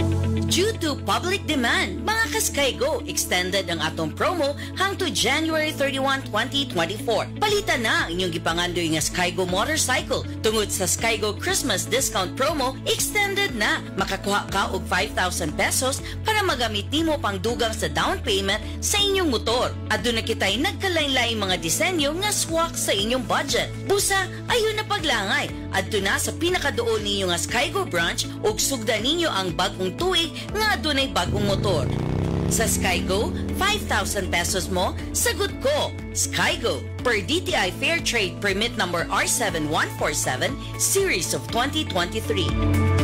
Due to public demand, mga ka-SkyGo, extended ang atong promo hangto January 31, 2024. Palitan na ang inyong gipangandoy nga SkyGo motorcycle. Tungod sa SkyGo Christmas discount promo, extended na. Makakuha ka og 5,000 pesos para magamit nimo pang dugang sa down payment sa inyong motor. Aduna kita'y nagkalain-lain mga disenyo nga swak sa inyong budget. Busa, ayon na paglangay. Adto na sa pinakaduol ninyo nga SkyGo branch ug sugdan ninyo ang bagong tuig nga dunay bagong motor. Sa SkyGo, 5,000 pesos mo, sagot ko. SkyGo, per DTI Fair Trade Permit number R7147, Series of 2023.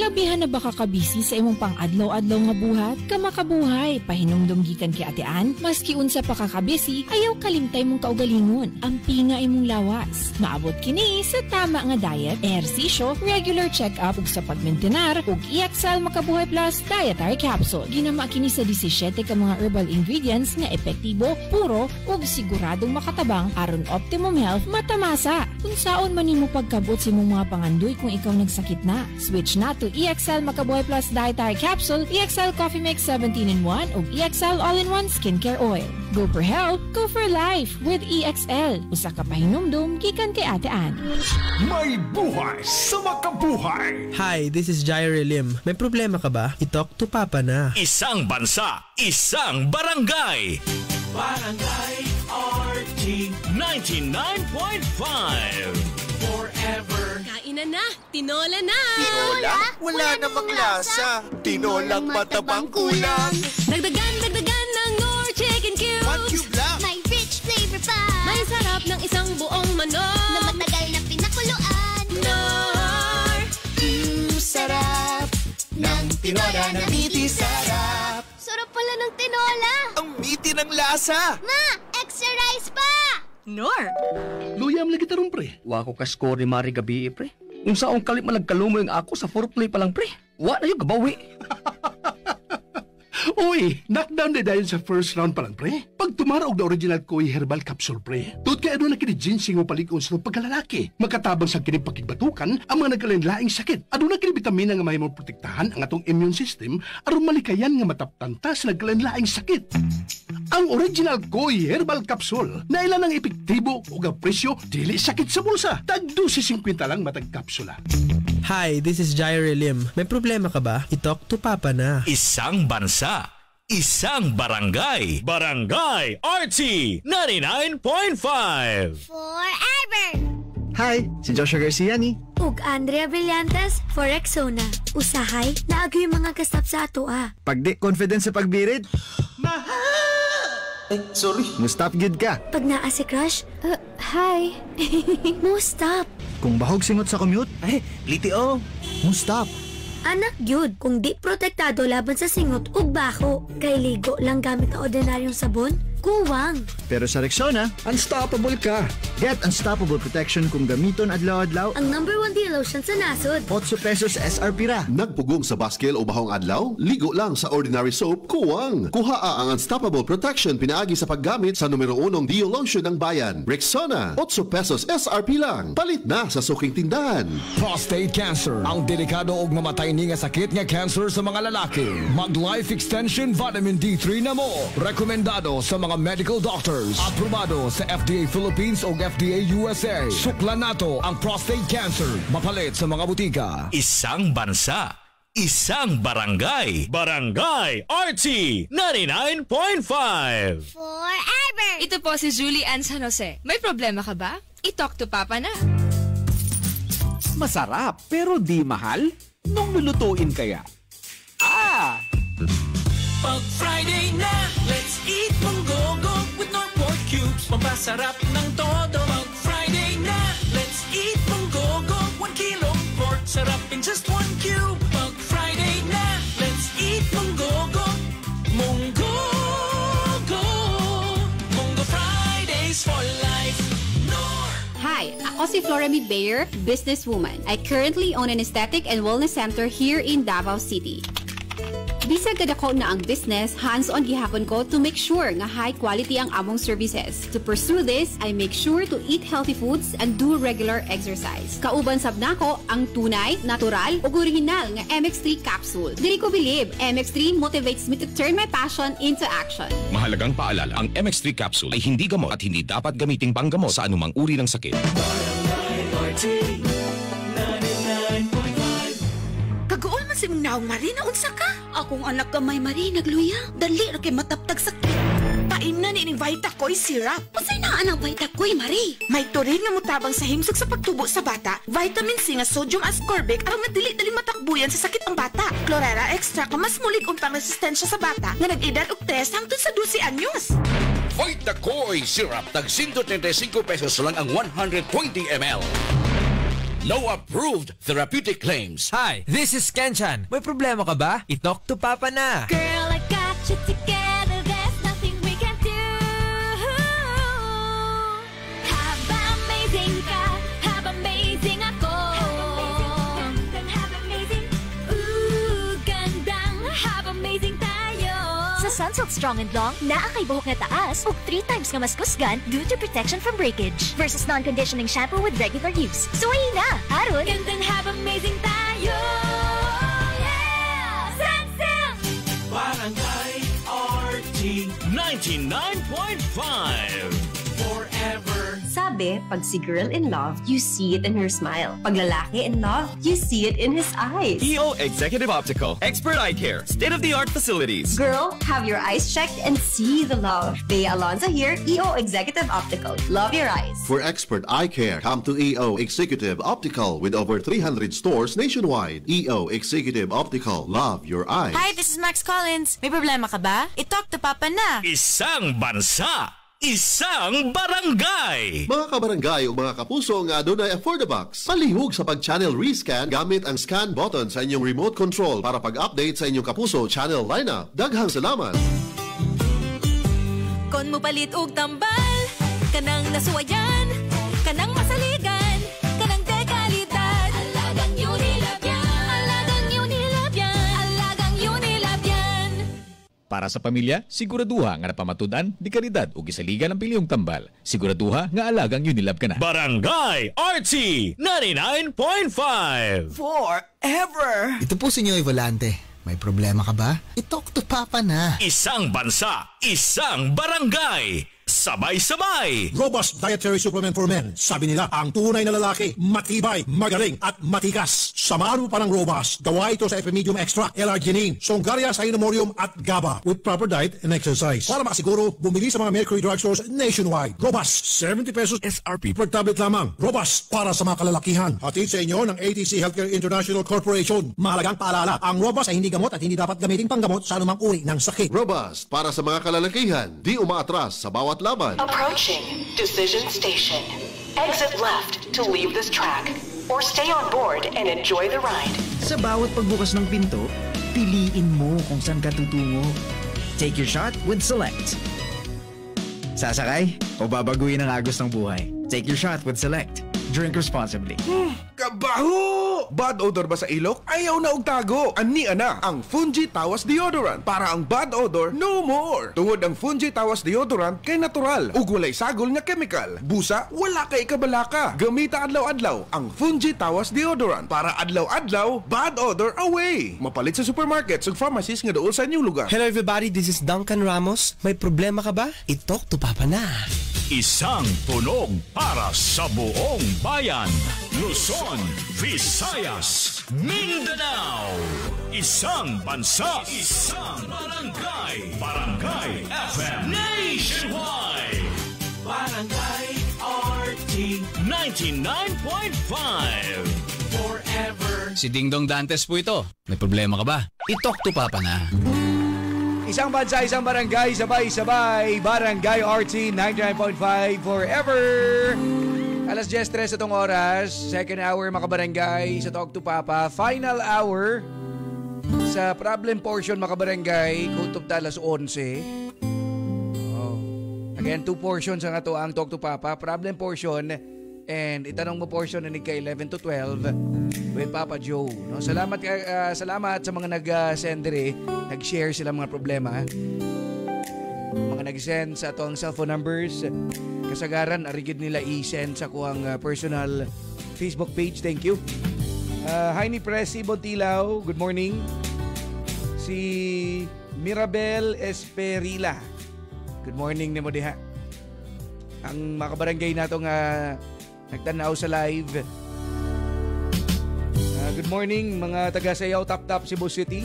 Labihan na ba kakabisi sa imong pang-adlaw-adlaw nga buhat? Kamakabuhay, pahinungdonggikan kay Ate Ann, maski unsa pa kakabisi, ayaw kalimtay mong kaugalingon. Ang pinga imong lawas. Maabot kini sa tama nga diet, ehersisyo, regular check-up ug sa pagmaintenar ug EXL Makabuhay Plus Dietary Capsule. Ginama kini sa 17 ka mga herbal ingredients nga epektibo, puro ug siguradong makatabang aron optimum health matamasa. Unsaon man nimo pagkabot sa imong mga pangandoy kung ikaw nagsakit na? Switch na to EXL Makabuhay Plus Dietary Capsule, EXL Coffee Mix 17-in-1 o EXL All-in-1 Skincare Oil. Go for health, go for life with EXL. Usa ka pahinumdum gikan kay Ate Ann. May buhay sa makabuhay. Hi, this is Jairi Lim. May problema ka ba? I-talk to Papa na. Isang bansa, isang barangay. Barangay RT 99.5. Forever. Kainan na, tinola na. Tinola? Wala namang lasa. Tinolang matabang kulang. Dagdagan ng Knorr Chicken Cubes. One cube lang. May rich flavor pa. May sarap ng isang buong manok na matagal na pinakuluan. Knorr. Sarap ng tinola na miti sarap. Sarap pala ng tinola. Ang miti ng lasa. Ma, extra rice pa. Knorr. Luyam lagi tarong pre. Wako ka score ni Mari gabi pre. Unsa ang kalip malagkalumoy ang ako sa foreplay pa lang pre. Wa na yung gabawi. Uy, knockdown na dahil sa first round pa lang pre. Pag tumaraog na original Koi Herbal Capsule pre. Doot kaya doon na kini-ginseng o palikon sa pagkalalaki. Magkatabang sa kinipakibatukan ang mga nagkalain-laing sakit. Aduna na kinibitamina nga mahimong protektahan ang atong immune system aron malikayan nga mataptanta sa nagkalain-laing sakit. Ang original Koi Herbal Capsule na ilan ang epektibo o presyo dili sakit sa bulsa. Tag-2.50 lang matag kapsula. Hi, this is Jairi Lim. May problema ka ba? I-talk to Papa na. Isang bansa, isang barangay. Barangay RT 99.5. Forever! Hi, si Joshua Garciani. Ug Andrea Villantes for Exona. Usahay, naagyo yung mga kastap sa atoa. Pag di confident sa pagbirid. Mahal! Eh, sorry. Mustap gid ka. Pag naa si crush, hi. Mustap. Kung bahog singot sa commute, eh, litio. Mustap. Anak gyud, kung di protektado laban sa singot ug baho, kay ligo lang gamit ang ordinaryong sabon, kuwang. Pero sa Rexona, unstoppable ka. Get unstoppable protection kung gamiton adlaw-adlaw. Ang number 1 delotion sa nasod. 8 pesos SRP ra. Nagpugong sa baskil o bahong adlaw? Ligo lang sa ordinary soap, kuwang. Kuhaa ang unstoppable protection pinaagi sa paggamit sa numero 1 delotion ng bayan. Rexona, 8 pesos SRP lang. Palit na sa suking tindahan. Prostate cancer, ang delikado og mamatay ni nga sakit nga cancer sa mga lalaki. Mag-life extension vitamin D3 na mo. Rekomendado sa mga medical doctors. Aprobado sa FDA Philippines o FDA USA. Sukla nato ang prostate cancer. Mapalit sa mga butika. Isang bansa, isang barangay. Barangay RT 99.5. Forever! Ito po si Julie Ann San Jose. May problema ka ba? I-talk to Papa na. Masarap pero di mahal? Nung lulutuin kaya? Ah! Pag Friday na, let's eat manggogo with Knorr pork cubes. Mapasarap ng todo. Pag Friday na, let's eat manggogo. 1 kilo pork, sarap in just 1 cube. Pag Friday na, let's eat manggogo. Munggogo. Munggo Fridays for life. Hi, ako si Floramid Bayer, businesswoman. I currently own an aesthetic and wellness center here in Davao City. Bisag kadako na ang business, hands-on gihapon ko to make sure nga high quality ang among services. To pursue this, I make sure to eat healthy foods and do regular exercise. Kauban sab nako ang tunay, natural, ug orihinal nga MX3 Capsule. Dili ko believe, MX3 motivates me to turn my passion into action. Mahalagang paalala, ang MX3 Capsule ay hindi gamot at hindi dapat gamiting panggamot sa anumang uri ng sakit. Si mong naong Marina, unsa ka? Akong anak gamay Marina, nagluya. Dali na kay mataptag sakit. Pain na ni Vita Koi Syrup. Masay na anang Vita Koi, Marie. May turin na mutabang sa himsog sa pagtubo sa bata, vitamin C nga sodium ascorbic aron madili-dili matakbuyan sa sakit ang bata. Chlorella extract mas mulig untang resistensya sa bata nga nag-edad og 3 hangtod sa 12 anyos. Vita Koi Syrup, tag 135 pesos lang ang 120 ml. No approved therapeutic claims. Hi, this is Ken Chan. May problema ka ba? Italk to Papa na. Girl, I got you together. There's nothing we can do. Haba amazing ka, haba amazing ako. Haba amazing, ooh, gandang, haba amazing tayo. Sa Sunsilk Strong and Long, naa kay buhok na taas o 3 times nga mas kusgan due to protection from breakage versus non-conditioning shampoo with regular use. So, ayun na! Aron! Gandang have amazing tayo! Yeah! Sunsilk! Barangay RT 99.5 Forever. Sabi, pag si girl in love, you see it in her smile. Pag lalaki in love, you see it in his eyes. EO Executive Optical. Expert eye care. State-of-the-art facilities. Girl, have your eyes checked and see the love. Bea Alonzo here, EO Executive Optical. Love your eyes. For expert eye care, come to EO Executive Optical with over 300 stores nationwide. EO Executive Optical. Love your eyes. Hi, this is Max Collins. May problema ka ba? I-talk to Papa na. Isang bansa. Isang barangay! Mga kabarangay o mga kapuso nga doon ay Affordabox. Palihog sa pag-channel rescan gamit ang scan button sa inyong remote control para pag-update sa inyong kapuso channel lineup. Daghang salamat! Kon mo palit og tambal, kanang nasuwayan, kanang masaligan, kanang de kalidad. Alagang Unilabyan! Alagang Unilabyan! Alagang Unilabyan! Para sa pamilya, siguraduha nga napamatudan, di kalidad o gisaligan ang pilihong tambal. Siguraduha nga alagang Unilab ka na. Barangay RT 99.5 Forever! Ito po si Nyoy Volante. May problema ka ba? I-talk to Papa na. Isang bansa, isang barangay. Sabay-sabay! Robust dietary supplement for men. Sabi nila, ang tunay na lalaki, matibay, magaling, at matigas. Samahan mo pa ng Robust. Gawa ito sa Epimedium Extract, L-Arginine, Songaria Cynomorium, at GABA with proper diet and exercise. Para makasiguro, bumili sa mga Mercury drugstores nationwide. Robust, 70 pesos SRP per tablet lamang. Robust, para sa mga kalalakihan. Hatid sa inyo ng ATC Healthcare International Corporation. Mahalagang paalala, ang Robust ay hindi gamot at hindi dapat gamitin panggamot sa anumang uri ng sakit. Robust, para sa mga kalalakihan, di umaatras sa bawat laban. Approaching Decision Station. Exit left to leave this track or stay on board and enjoy the ride. Sa bawat pagbukas ng pinto, piliin mo kung saan ka tutungo. Take your shot with Select. Sasakay o babaguhin ang agos ng buhay. Take your shot with Select. Drink responsibly. Kabaho! Bad odor ba sa ilok? Ayaw na ugtago. Ani ana ang Fungi Tawas Deodorant para ang bad odor no more. Tungod ang Fungi Tawas Deodorant kay natural ug walay sagol nga chemical. Busa wala kay kabalaka. Gamita adlaw-adlaw ang Fungi Tawas Deodorant para adlaw-adlaw bad odor away. Mapalit sa supermarkets ug pharmacies nga duol sa inyong lugar. Hello everybody, this is Duncan Ramos. May problema ka ba? I-talk to Papa na. Isang tunog para sa buong bayan. Luzon, Visayas, Mindanao. Isang bansa, isang barangay. Barangay FM Nationwide. Barangay RT 99.5 forever. Si Dingdong Dantes po ito. May problema ka ba? I-talk to Papa na. Isang bansa, isang barangay, sabay-sabay. Barangay RT 99.5 forever. Alas 10:03 itong oras. Second hour, makabarangay, sa Talk to Papa. Final hour sa problem portion, makabarangay. Kutob talas 11. Again, two portions ang ato ang Talk to Papa. Problem portion. And itanong mo portion na nika 11 to 12 with Papa Joe. No? Salamat, salamat sa mga nag-send rin. Nag-share sila mga problema. Mga nag-send sa ato ang cellphone numbers. Kasagaran, arigid nila i-send sa kuang personal Facebook page. Thank you. Hi ni Presi Bontilao. Good morning. Si Mirabel Esperila. Good morning ni mo diha. Ang makabarangay na itong nagtanaw sa live. Good morning mga taga-Sayaw, Tap-Tap, Cebu City.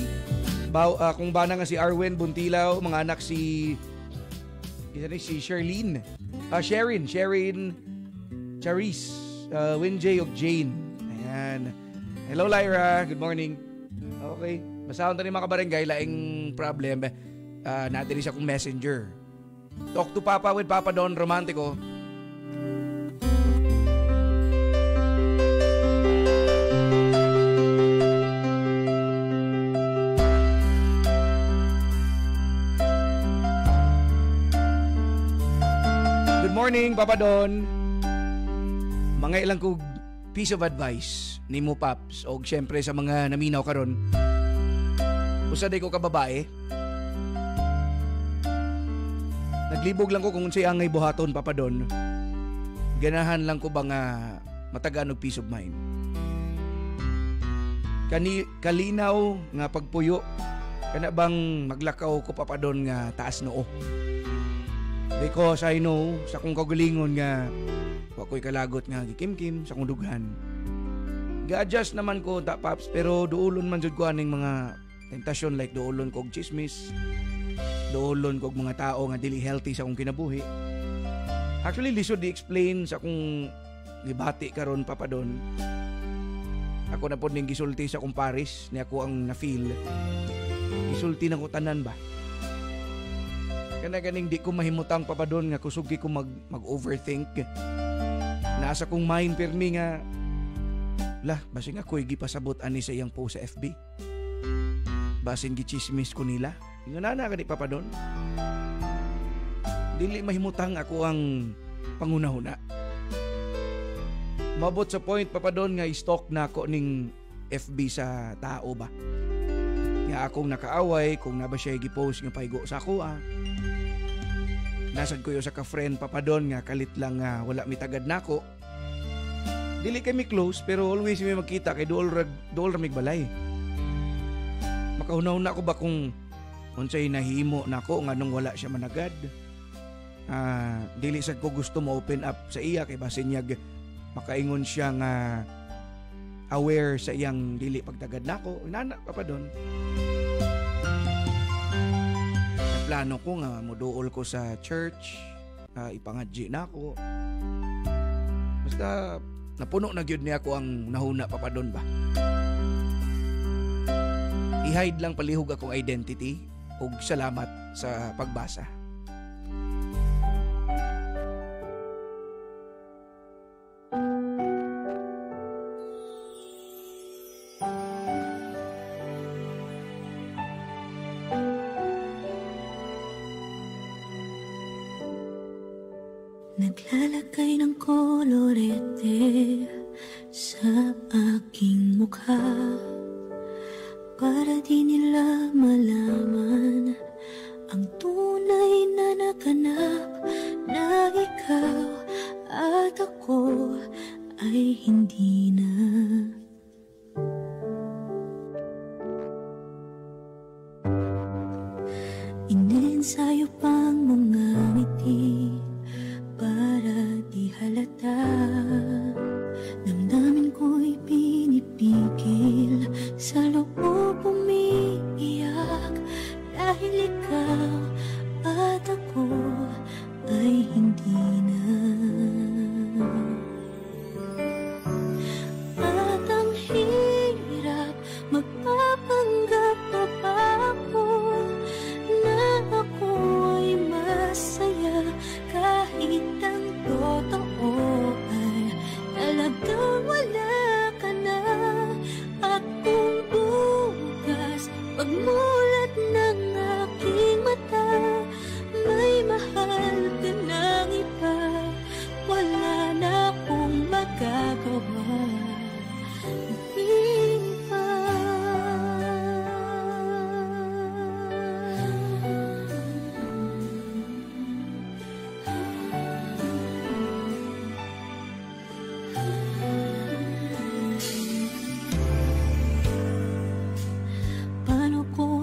Kung bana nga si Arwen Buntilaw, mga anak si Sherlyn. Sherin, Charisse, Winjay og Jane. Ayan. Hello Lyra, good morning. Okay, masahon tayo mga kabarangay, laing problem. Natin siya kung messenger. Talk to Papa with Papa Don Romantiko. Morning, Papa Don. Mga ilang kog piece of advice ni mo, Paps, o syempre sa mga naminaw karon. Usa day ko ka babae. Naglibog lang ko kung unsay angay buhaton, Papa Don. Ganahan lang ko ba nga matagaan og peace of mind. Kalinaw nga pagpuyo, kana bang maglakaw ko, Papa Don, nga taas noo. Because I know, sa kong kagulingon nga, wakoy kalagot nga, gikimkim sa kong dughan. Ga-adjust naman ko, Paps, pero duulon man jud ko aning mga tentasyon, like duulon ko og chismis, duulon ko og mga tao nga dili healthy sa kong kinabuhi. Actually, lisod i-explain sa kong gibati karon, Papa Don. Ako na po ning gisulti sa kong Paris, ni ako ang na-feel. Gisulti na ko tanan ba? Kana ganing di ko mahimutang, Papa Don, nga kusugi ko mag-overthink. Nasa kong mind permi nga, lah, basin nga ko'y gipasabot ani sa iyang post sa FB. Basin gichismis ko nila. Ingon na ka di, Papa Don. Dili mahimutang ako ang pangunahuna. Mabot sa point, Papa Don, nga i-stalk na ako ning FB sa tao ba. Nga akong nakaaway, kung naba siya gipost nga paigo sa ako ah. Nasad ko yung sa ka-friend, Papa Don, nga kalit lang nga wala mitagad na ako. Dili kami close, pero always may magkita kay dool ramig balay. Makahunaw na ako ba kung unsay nahimo na ako nga nung wala siya managad. Dili sad ko gusto mo open up sa iya kay basinyag makaingon siya nga aware sa iyang dili pagtagad na ako. Nana, Papa Don. Plano ko nga, moduol ko sa church, ipangadji na ako. Basta, napuno na gyud niya ako ang nahuna, Papa Don ba? I-hide lang palihog akong identity ug salamat sa pagbasa. Naglalagay ng kolorete sa aking mukha para di nila malaman ang tunay na naganap na ikaw at ako ay hindi na. Inensayo pang mga ngiti para di halata. Damdamin ko'y pinipigil, sa loob umiiyak, dahil ikaw at ako ay hindi na. At ang nagkawala ka na. Akong bukas, pagmulat ng aking mata, may mahal ka ng iba. Wala na akong magagawa.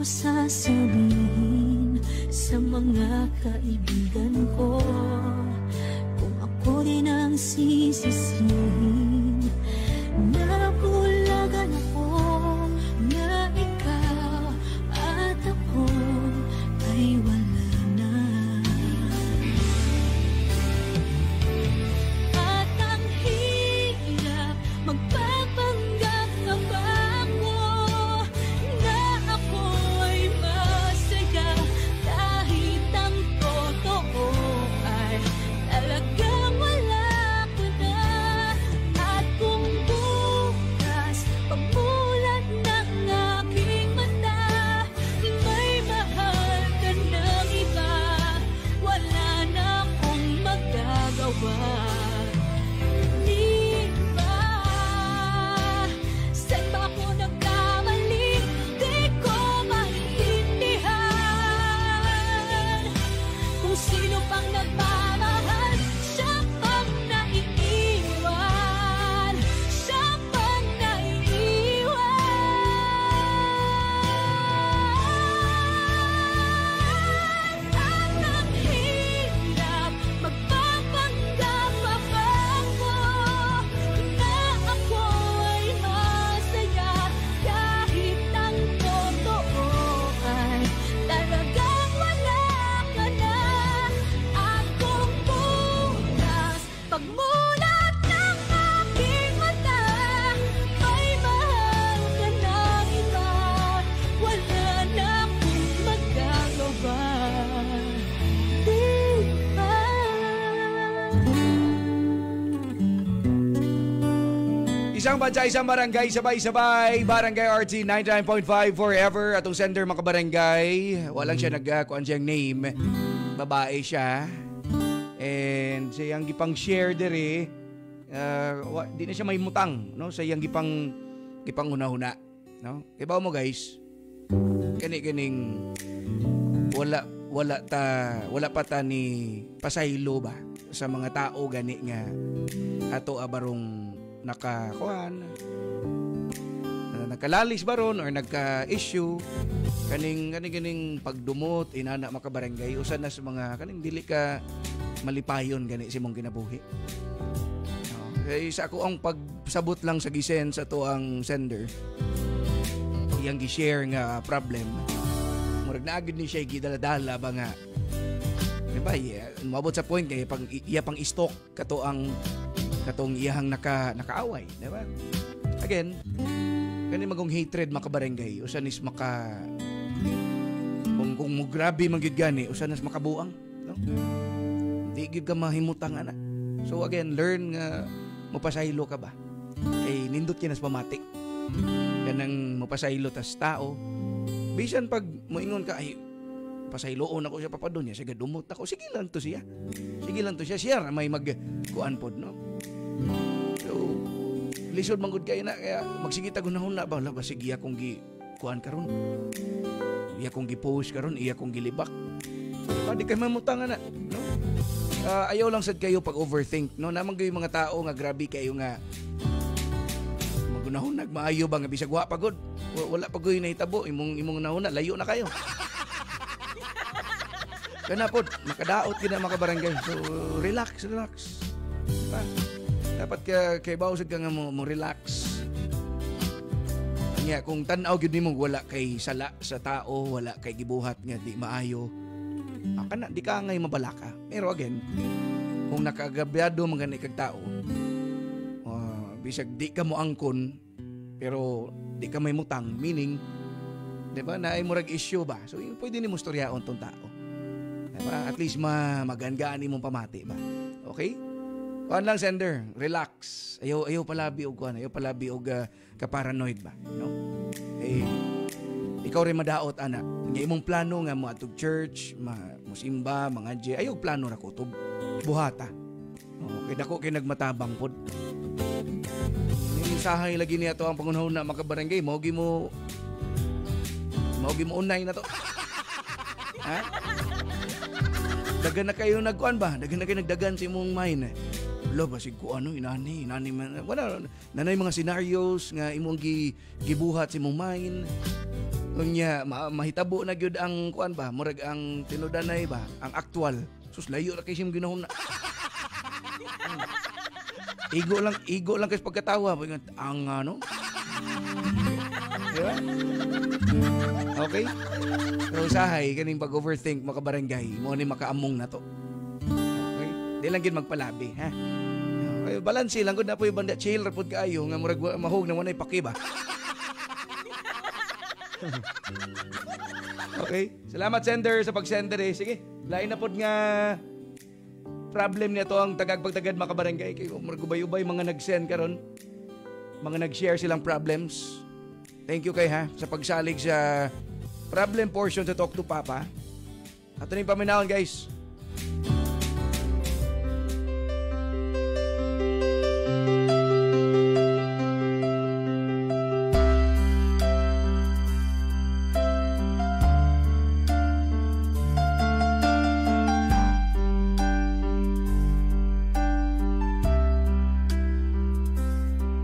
Sasabihin sa mga kaibigan ko, kung ako din ang sisisihin, nabulagan ako na ikaw at ako ay wala na. At ang hirap magpapanggap na ba Bansa, isang barangay, sabay-sabay. Barangay RT 99.5 forever. Atong sender makabarangay. Walang siya nagkakuan siyang name. Babae siya. And siyang gipang share dere. Di na siya may mutang. No? Siyang gipang una-una. No? Ibaw mo guys. Kani-kaning wala pa ta ni pasaylo ba sa mga tao gani nga ato abarong nakakuan, nakalalis baron or nagka-issue kaning pagdumot inana makabarangay usan na sa mga kaning dili ka malipayon gani si mong kinabuhi. Kay sa ako ang pagsabot lang sa gisen sa to ang sender. Iyang gi-share nga problem. Murag naagid ni siya gidala-dala ba nga. Diba, yeah, mabot sa point kay pang iya pang i-stock kato ang katong iyahang nakaaway, diba? Again, kani magong hatred makabarangay, usanis maka kung mo grabe magid gani, usanas makabuang, no? Di gid ka mahimutang ana. So again, learn nga mapasaylo ka ba? Kay nindot kay nas pamati. Kanang mapasaylo tas tao. Bisan pag moingon ka ay pasayloon ako siya papadon niya, sige dumot ako. Sige lang to siya. Sige lang to siya. Siya may magkuan pod, no? So, lisod manggod kayo na, kaya magsigita ko na huna ba? Laba, sige, iya kong kuan karon. Iya kong gi-post karon, iya kong gilibak. Di kayo mamutangan na, no? Ayaw lang sad kayo pag overthink, no? Namang kayo mga tao nga grabe kayo nga magunahon, nagmaayo ba nga bisag wa pagod. Wala pag kayo nahitabo, imong nahuna, layo na kayo. Kana po, makadaot ka na makabarangay. So, relax. Diba? Dapat kay bawasag ka nga mo relax. Kanya, kung tanaw yun ni mo, wala kay sala sa tao, wala kay gibuhat nga, di maayo. Kana, di ka ngay mabalaka. Pero again, kung nakagabyado mga naikag tao, bisag di ka mo angkon, pero di ka may mutang. Meaning, diba, na ay murag issue ba? So, pwede ni mo storyaon tong tao. Diba? At least magangaan imong pamati ba? Okay? Kuan lang, sender. Relax. Ayaw palabi og kuan. Ayaw palabi og ka-paranoid ba. No? Eh, ikaw rin madaot, ana. Nga imong plano nga mo atog church, musimba, mga je. Ayaw plano ra ko. Buhata. Okay, dako kay nagmatabang pod. Sahay lagi niya to ang pangunahon na makabarangay. Maugi mo online na to. Ha? Dagan na kayo nagkuan ba? Dagan na kayo nagdagan si mong main. Lo ba si ko ano inani man. Wala nanay mga scenarios nga imong gibuhat si mong main. Unya mahitabo na gyud ang kuan ba? Murag ang tinudanay ba? Ang aktual. Sus layo ra kay sim ginahom na. Igo lang kasi pagkatawa. Ang ano? Diba? Okay? So, sahay, kaning pag-overthink, makabarangay, mo ni makaamong na to. Okay? Di lang yun magpalabi, ha? Okay, balance lang. Kung na po yung banda, chill, rapod kaayo, nga murag mahog na wanay pakiba. Okay? Salamat, sender, sa pag-sender, eh. Sige, lain na po nga... problem nito ang tagagpagtagad makabarangay kayo. Margubay-ubay mga nag-send karon, mga nag-share silang problems. Thank you kay ha sa pagsalig sa problem portion sa Talk to Papa. Ato ning paminaon, guys.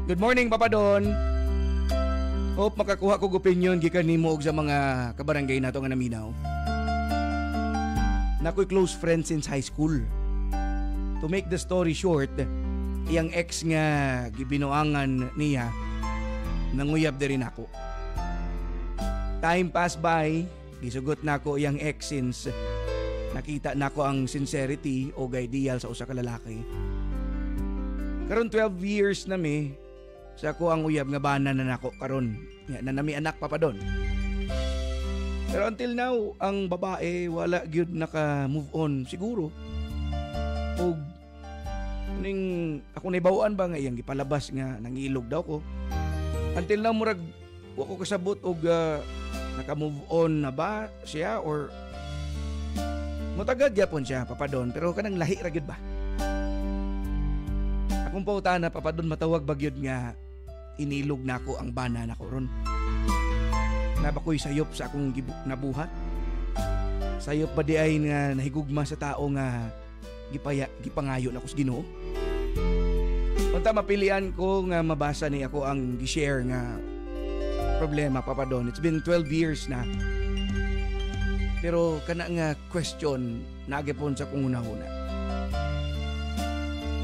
Good morning, Papa Don. Hope makakuha kog opinion gikan nimo og sa mga kabarangay nato nga naminaw. Nakoy close friend since high school. To make the story short, iyang ex nga gibinuangan niya nanguyab diri nako. Time passed by, gisugot nako iyang ex since nakita nako ang sincerity o ideal sa usa ka lalaki. Karon 12 years na mi. Sa ako ang uyab nga bana na nako karon na nami anak Papa Don. Pero until now ang babae wala gyud naka move on siguro. Og ning ako naibawaan ba nga iyang gipalabas nga nangilog daw ko. Until now murag wako kasabot og naka move on na ba siya or motagad gyapon siya Papa Don pero kanang lahi ra gyud ba. Akong pautana Papa Don matawag ba gyud nga inilog na ako ang bana na ko ron. Nabakoy sayop sa akong nabuhat. Sayop pa di ay nga nahigugma sa tao nga gipangayo na ko sa Ginoo. Unta mapilian ko nga mabasa ni ako ang gi-share nga problema Papa Don. It's been 12 years na. Pero kana nga question nagipon sa kong una-una.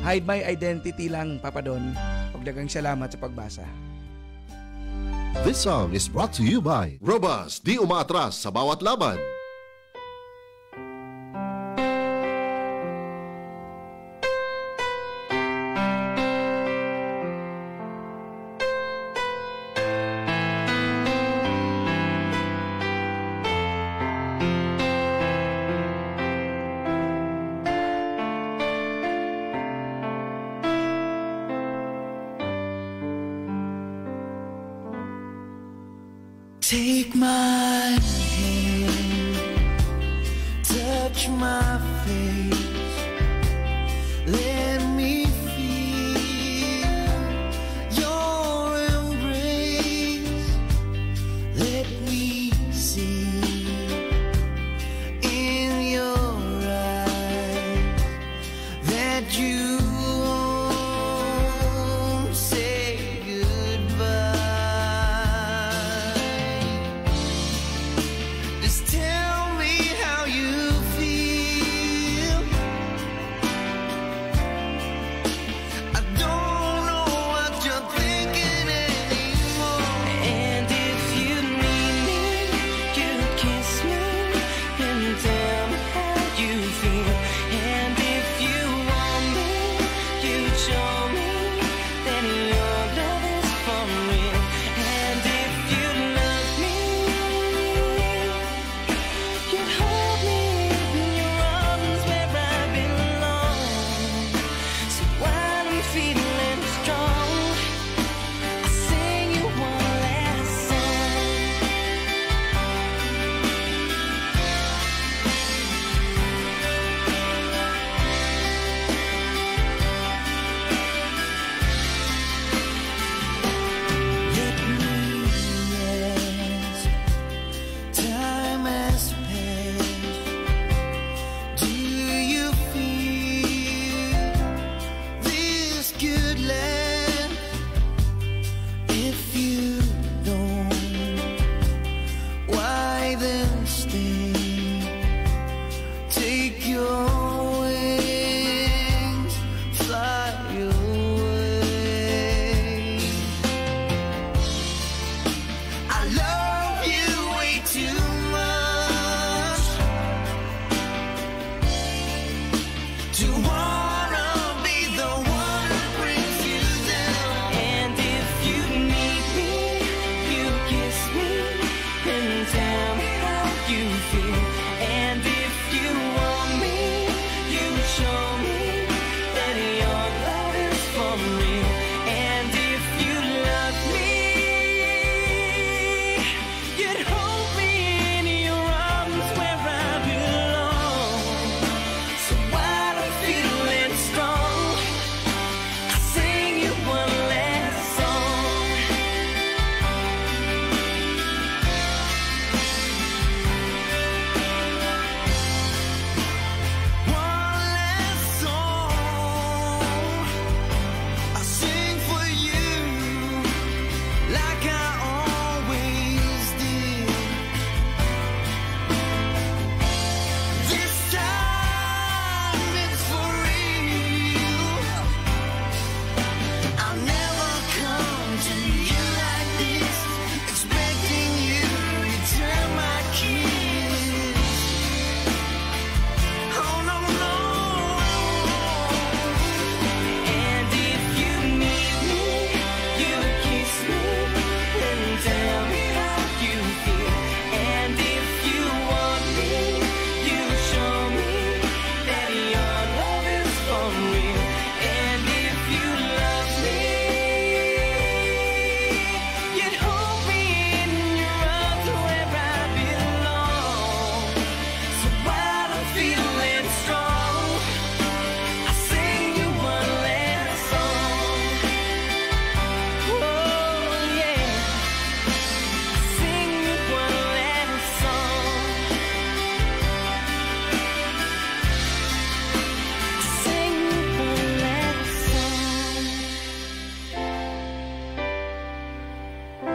Hide my identity lang Papa Don. Dagang salamat sa pagbasa. This song is brought to you by Robust, di umaatras sa bawat laban. Take my hand, touch my face, let me feel your embrace, let me see in your eyes that you won't say goodbye. Tell me how you feel.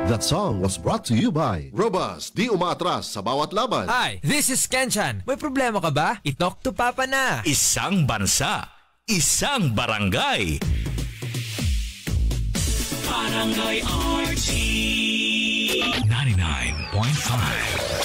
That song was brought to you by Robust, di umatras sa bawat laban. Hi, this is Ken Chan. May problema ka ba? I-talk to Papa na. Isang bansa, isang barangay. Barangay RT 99.5.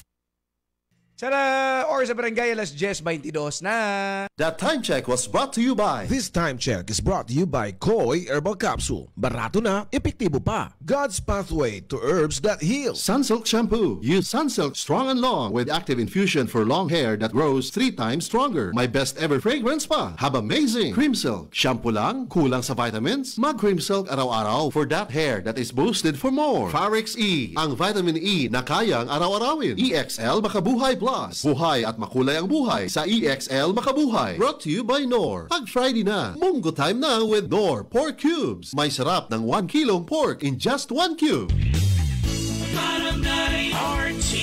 Tara! Or sa barangay, alas 10:22 na! That time check was brought to you by... This time check is brought to you by Koi Herbal Capsule. Barato na, epektibo pa. God's pathway to herbs that heal. Sunsilk Shampoo. Use Sunsilk Strong and Long with active infusion for long hair that grows 3 times stronger. My best ever fragrance pa. Have amazing. Cream Silk. Shampoo lang? Kulang sa vitamins? Mag Cream Silk araw-araw for that hair that is boosted for more. Pharex E. Ang vitamin E na kayang araw-arawin. EXL Makabuhay Plus. Buhay at makulay ang buhay sa EXL Makabuhay. Brought to you by Knorr. Pag Friday na, munggo time na with Knorr Pork Cubes. May sarap ng 1 kilong pork in just 1 cube. Barangay RT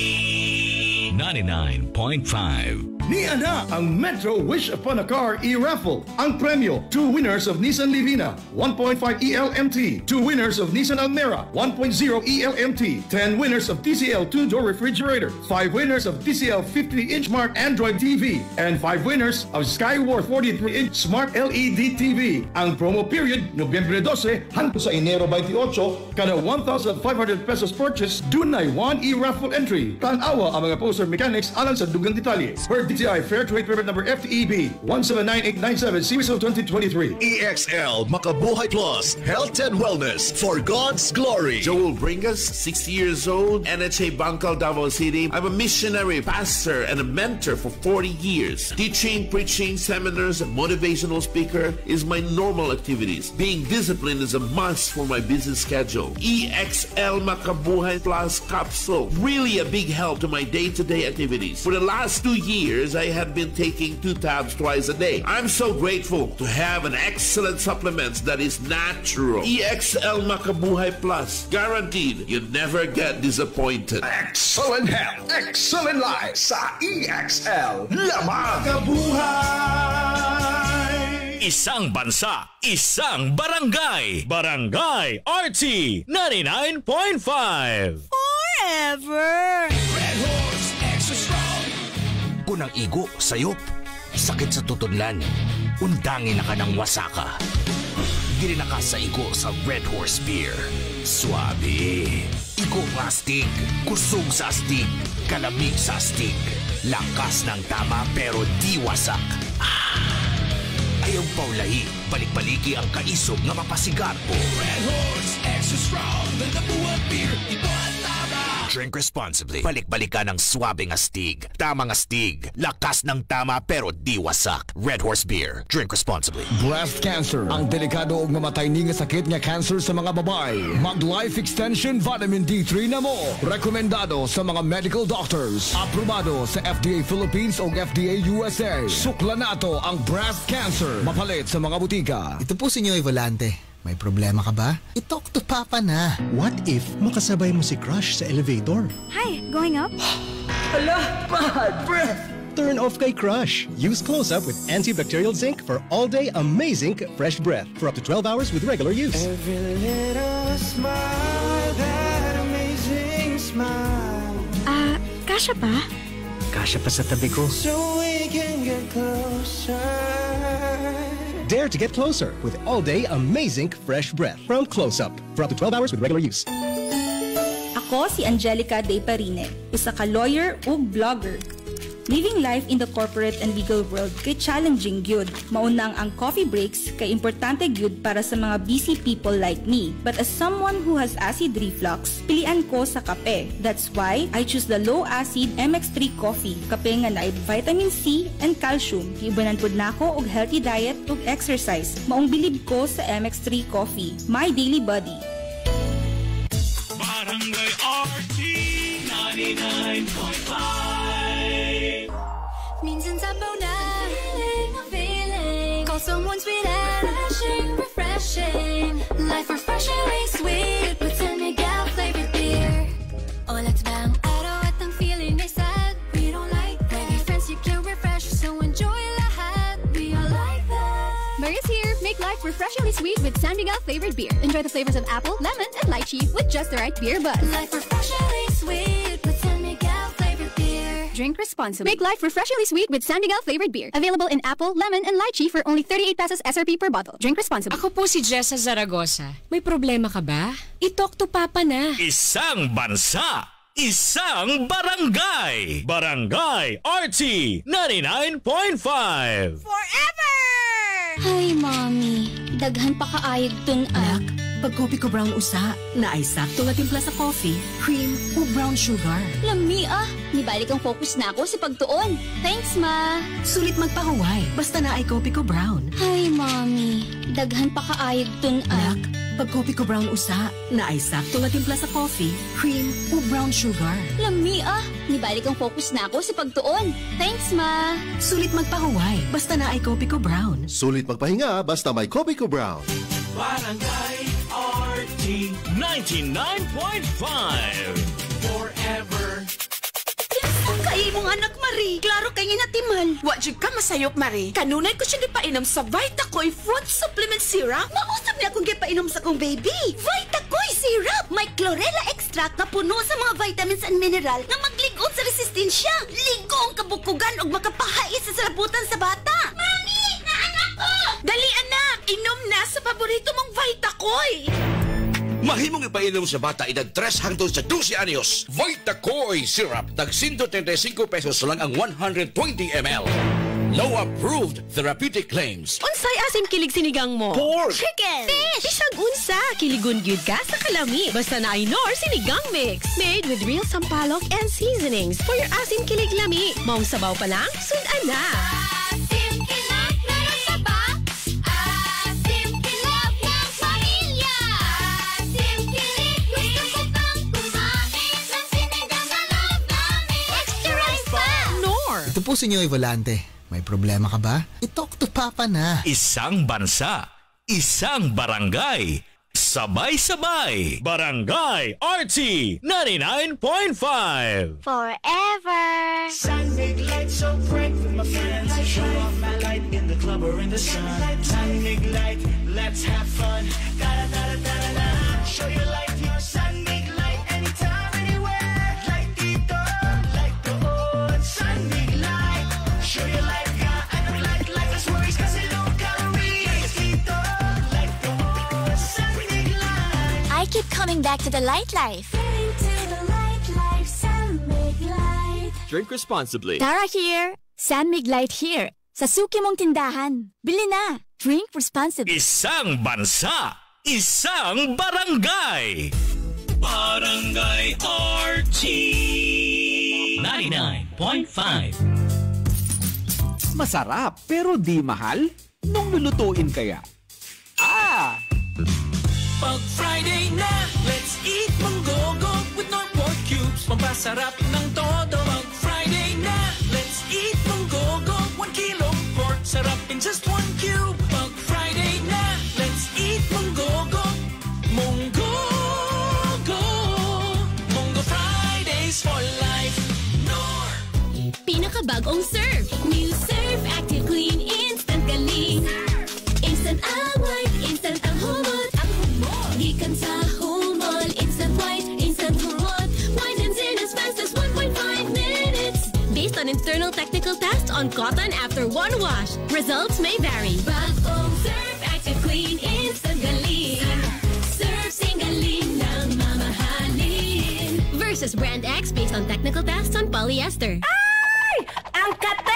99.5. Niyan na ang Metro Wish Upon a Car e-raffle. Ang premyo, 2 winners of Nissan Livina, 1.5 ELMT, 2 winners of Nissan Almera, 1.0 ELMT, 10 winners of TCL 2-door refrigerator, 5 winners of TCL 50-inch Smart Android TV, and 5 winners of Skywar 43-inch Smart LED TV. Ang promo period, Nobyembre 12 hanggang sa Enero 28, kada 1,500 pesos purchase, dunay 1 e-raffle entry. Tanawa ang mga poster mechanics alang sa dugang detalye. Per DTI Fair Trade Permit number FEB 179897 series of 2023. EXL Makabuhay Plus Health and Wellness for God's Glory. Joel Bringas, 60 years old, NHA Bangkal, Davao City. I'm a missionary, pastor, and a mentor for 40 years. Teaching, preaching, seminars, and motivational speaker is my normal activities. Being disciplined is a must for my busy schedule. EXL Makabuhay Plus Capsule, really a big help to my day-to-day activities. For the last 2 years, I have been taking 2 tabs twice a day. I'm so grateful to have an excellent supplement that is natural. EXL Makabuhay Plus. Guaranteed, you never get disappointed. Excellent health, excellent life sa EXL Makabuhay. Isang bansa, isang barangay. Barangay RT 99.5. Forever. Red Horse Extra Strong. Kunang igo, sayop, sakit sa tutudlan, undangin na ka ng wasaka. Giri na ka sa igo sa Red Horse Beer. Suabe. Igo plastic, kusog sa astig, kalamig sa astig. Lakas ng tama pero di wasak. Ah! Ayaw paulahi, balik-baliki ang kaisog na mapasigar po. Red Horse Extra Strong, the number one beer, ito at tama. Drink responsibly. Balik-balikan ng swabing astig. Tamang astig. Lakas ng tama pero di wasak. Red Horse Beer. Drink responsibly. Breast cancer. Ang delikado o mamatay nga sakit nga cancer sa mga babae. Mag-life extension vitamin D3 na mo. Rekomendado sa mga medical doctors. Aprobado sa FDA Philippines o FDA USA. Sukla nato ang breast cancer. Mapalit sa mga butika. Ito po si Nyoy Volante. May problema ka ba? I-talk to Papa na. What if makasabay mo si Crush sa elevator? Hi, going up? Hala, bad breath! Turn off kay Crush. Use Close-up with antibacterial zinc for all-day amazing fresh breath for up to 12 hours with regular use. Every little smile, that amazing smile. Kasha pa? Kasha pa sa tabi ko. So we can get closer. Dare to get closer with all-day amazing fresh breath from Close-Up for up to 12 hours with regular use. Ako si Angelica De Parine, isa ka lawyer ug blogger. Living life in the corporate and legal world kay challenging gyud. Maunang ang coffee breaks kay importante gyud para sa mga busy people like me. But as someone who has acid reflux, pilian ko sa kape. That's why I choose the low-acid MX3 coffee. Kape nga naay vitamin C and calcium. Giubanan pud nako og healthy diet ug exercise. Maong bilib ko sa MX3 coffee. My daily buddy. Barangay RT 99.5. Minsan sabaw na ang feeling. Call someone sweet and refreshing. Life refreshingly sweet. Put sa Miguel flavored beer. Olat ba ang araw at ang feeling ay sad? We don't like that. Maybe friends you can refresh, so enjoy lahat. We all like that. Maria's here. Make life refreshingly sweet with San Sinigang flavored beer. Enjoy the flavors of apple, lemon, and lychee with just the right beer buzz. Life refreshingly sweet with San Mig flavored beer. Drink responsibly. Make life refreshingly sweet with San Mig flavored beer. Available in apple, lemon, and lychee for only 38 pesos SRP per bottle. Drink responsibly. Ako po si Jessa Zaragoza. May problema ka ba? I-talk to Papa na. Isang bansa. Isang barangay. Barangay RT 99.5. Forever! Ay, Mommy. Daghan pa kaayag tun, anak. Pagkopi ko brown usa, na ay sakto nga timpla sa coffee, cream, o brown sugar. Lami, nibalik ang focus na ako sa pagtuon. Thanks, Ma. Sulit magpahuway, basta na ay kopi ko brown. Ay, Mommy. Daghan pa kaayag tun, anak. Pagkopi ko brown usa, na ay sakto nga timpla sa coffee, cream, o brown sugar. Lami, nibalik ang focus na ako sa pagtuon. Thanks, Ma. Sulit magpahuway, basta na ay kopi ko brown. Sulit magpahinga, basta may kopi ko brown. Barangay RT 99.5 Forever. Ay, mong anak, Marie. Klaro kayo na timal. Wadjig ka masayop, Marie. Kanunay ko siya gipainom sa Vita Koi Fruit Supplement Syrup. Mausap niya akong gipainom sa kong baby. Vita Koi Syrup. May chlorella extract na puno sa mga vitamins and mineral na magligon sa resistensya. Ligo ang kabukugan o makapahais sa salabutan sa bata. Mami! Na anak ko! Dali, anak! Inom na sa paborito mong Vita Koi! Mahimong ipainom sa bata edad 3 hangtod sa 12 anyos. Vita Koi Syrup. Tag 135 pesos lang ang 120 ml. No approved therapeutic claims. Unsay asim kilig sinigang mo? Pork! Chicken! Fish! Bisag unsa! Kiligon gyud ka sa kalami. Basta na ay Knorr Sinigang Mix. Made with real sampalok and seasonings for your asim kilig lami. Maong sabaw pa lang, sudan na! Asim kilig meron sa ba? Ito po si Nyoy Volante. May problema ka ba? I-talk to Papa na. Isang bansa, isang barangay, sabay-sabay. Barangay RT 99.5. Forever. San Mig Light, so bright with my friends. Show off my light in the club or in the sun. San Mig Light, let's have fun. Da-da-da-da-da-da. Show your light, your San Mig Light. Anytime, anywhere. Light dito, light doon. San Mig show your life, yeah, I don't like us worries cause it don't calories. Light the whole San Mig Light. I keep coming back to the light life. Getting to the light life, San Mig Light. Drink responsibly. Tara here, San Mig Light here. Sa suki mong tindahan, bili na. Drink responsibly. Isang bansa, isang barangay. Barangay RT 99.5. Masarap pero di mahal? Nung lulutuin kaya? Pag Friday na, let's eat manggogog with Knorr pork cubes. Mapasarap ng todo. Pag Friday na, let's eat manggogog. 1 kilo pork, sarap in just 1 cube. Pag Friday na, let's eat manggogog. Munggogo. Munggo Fridays for life. Knorr! Pinakabagong serve. New serve. Active clean, instant galing. Instant away, instant ang humot. Ang humot. Gikan sa humol, instant white, instant humot. Whitens in as fast as 1.5 minutes. Based on internal technical tests on cotton after 1 wash. Results may vary. Bagong serve, active clean, instant galing. Serve singaling ng mamahalin. Versus brand X based on technical tests on polyester. Ay! Ang kate!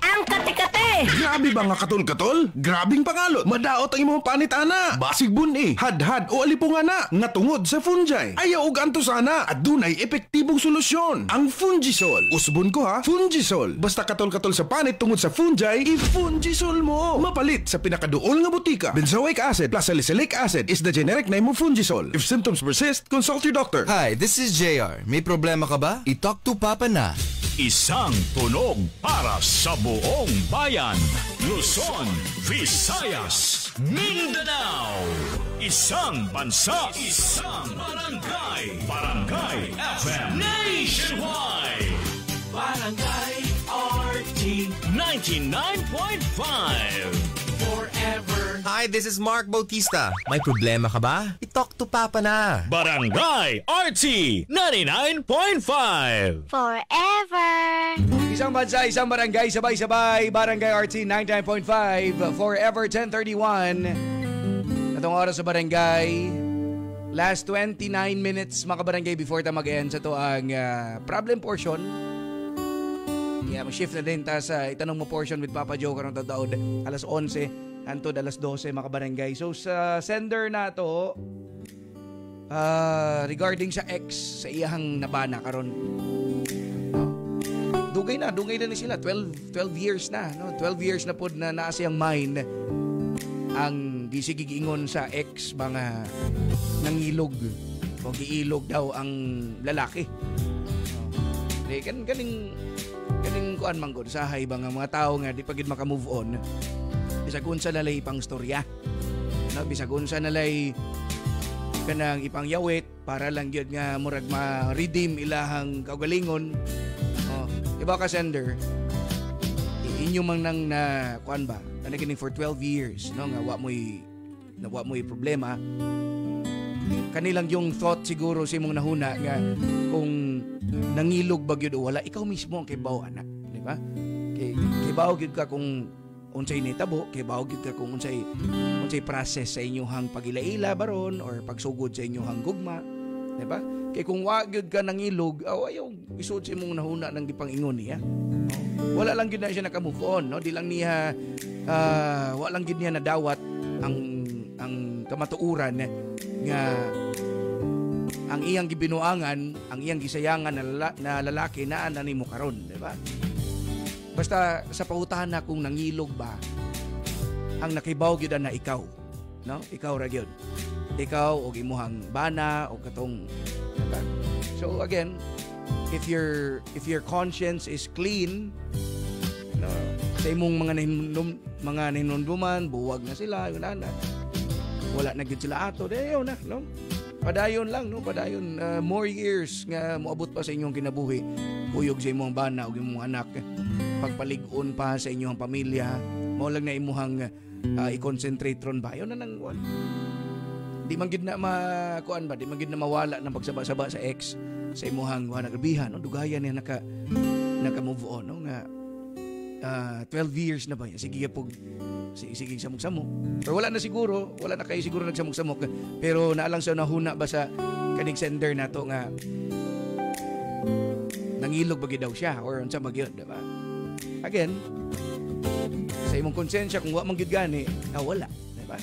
Ang kate-kate! Grabe ba nga katol-katol? Grabing pangalot. Madaot ang imong panitana. Basigbun eh. Had-had o alipungana. Natungod sa fungi. Ayaw og antusana. At dunay epektibong solusyon. Ang Fungisol. Usbon ko ha. Fungisol. Basta katol-katol sa panit tungod sa fungi, i-Fungisol mo. Mapalit sa pinakaduol nga butika. Benzoic acid plus salicylic acid is the generic name of Fungisol. If symptoms persist, consult your doctor. Hi, this is JR. May problema ka ba? I-talk to Papa na. Isang tunog para sa buong bayan. Luzon, Visayas, Mindanao. Isang bansa, isang barangay. Barangay FM Nationwide. Barangay RT 99.5. forever. Hi, this is Mark Bautista. May problema ka ba? I-talk to Papa na. Barangay RT 99.5 Forever. Isang bansa, isang barangay, sabay-sabay. Barangay RT 99.5 Forever 10:31. Itong oras sa barangay. Last 29 minutes mga barangay before ta mag-end sa to ang problem portion. Yeah, mag-shift na din ta sa itanong mo portion with Papa Joe karong tataod alas 11. Antod alas 12 mga barangay. So sa sender na to regarding sa ex sa iyang nabana karon. Dugay na ni sila 12 years na, no? 12 years na pod na naa siyang mind ang gisigigingon sa ex mga nangilog o giilog daw ang lalaki. Di ganing kuan man gud sahay ba nga mga tao nga di pa gid maka move on. Bisag unsa nalay pang storya. No, bisag unsa nalay kanang ipangyawit para lang gyud nga murag ma-redeem ilahang kaugalingon. Oh, iba ka sender. Inyo man nang na kuan ba? Nakikinig for 12 years, no, nga wa mo'y problema. Kanilang yung thought siguro sa imong nahuna nga kung nangilog ba gyud o wala, ikaw mismo ang kibaw anak, di ba? Kay kibaw gyud ka kung unsay nitabo, kay bawo gid ka kung unsay process sa inyong pagilaila baron or pagsugod sa inyong gugma, di ba? Kay kung wa gid ka nangilog, ayaw isud sa imong nahuna nang gipangingon niya. Wala lang gid na siya naka-move on, no? Di lang niya wala lang gid niya nadawat ang kamatuuran nga ang iyang gibinuangan, ang iyang gisayangan na lalaki na ana nimo karon, di ba? Basta sa pautahan na kung nangilog ba, ang nakibaw gyud na ikaw, no? Ikaw ra gyud. Ikaw og imuhang bana o katong. So again, if your conscience is clean, no, sa imong mga ninunduman, buwag na sila, wala na gyud sila ato, dayon na, no? Padayon lang, no? Padayon more years nga moabot pa sa inyong kinabuhi. Uyog sa imong bana og imong anak. Pagpalig-on pa sa inyong pamilya, maulang na imuhang i-concentrate ron ba? Yun na nang wala. Di man gid na kuan ba? Di man gid na mawala ng pagsaba-saba sa ex sa imuhang nagrabihan. No? Dugayan niya naka-move on. No? Nga, 12 years na ba yan? Sige samog-samog. Pero wala na siguro. Wala na kayo siguro nagsamog-samog. Pero naalang sa nahuna ba sa kaning sender na to nga nangilog bagi daw siya or unsa ba gyud, di ba? Again, sa imong konsensya kung wa man gyud gani, wala, di ba?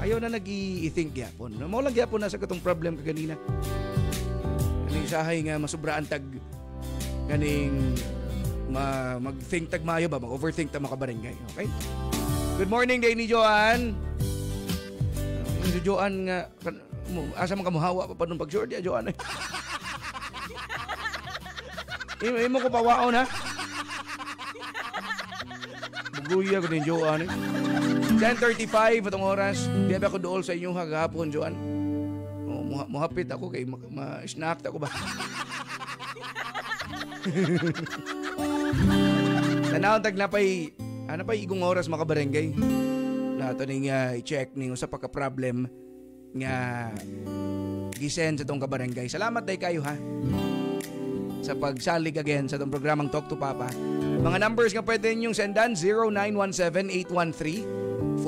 Ayaw na nag-i-think gyapon. Mao lang gyapon na sa katong problem kaganina. Kaning sahay nga masubraan tag kaning mag-think tag maayo ba, mag-overthink ta makabarangay, okay? Good morning day ni Joan. Si Joan nga asa man kamuhawa pa padung pag-short ya Joan. Imo ko pawaon ha. Buguya ko din Joan. 10:35 atong oras. Diabe ako dool sa inyo kagahapon Joan. Oh, muhapit ako kay ma-snack ta ko ba. Tanaw tag napay anapay igong oras makabarangay. Lato ning i-check ning usa pa ka problem nga gisend sa tong kabarangay. Salamat day kayo ha. Sa pagsalig again sa itong programang Talk to Papa. Mga numbers nga pwede ninyong sendan, 0917-813-4507.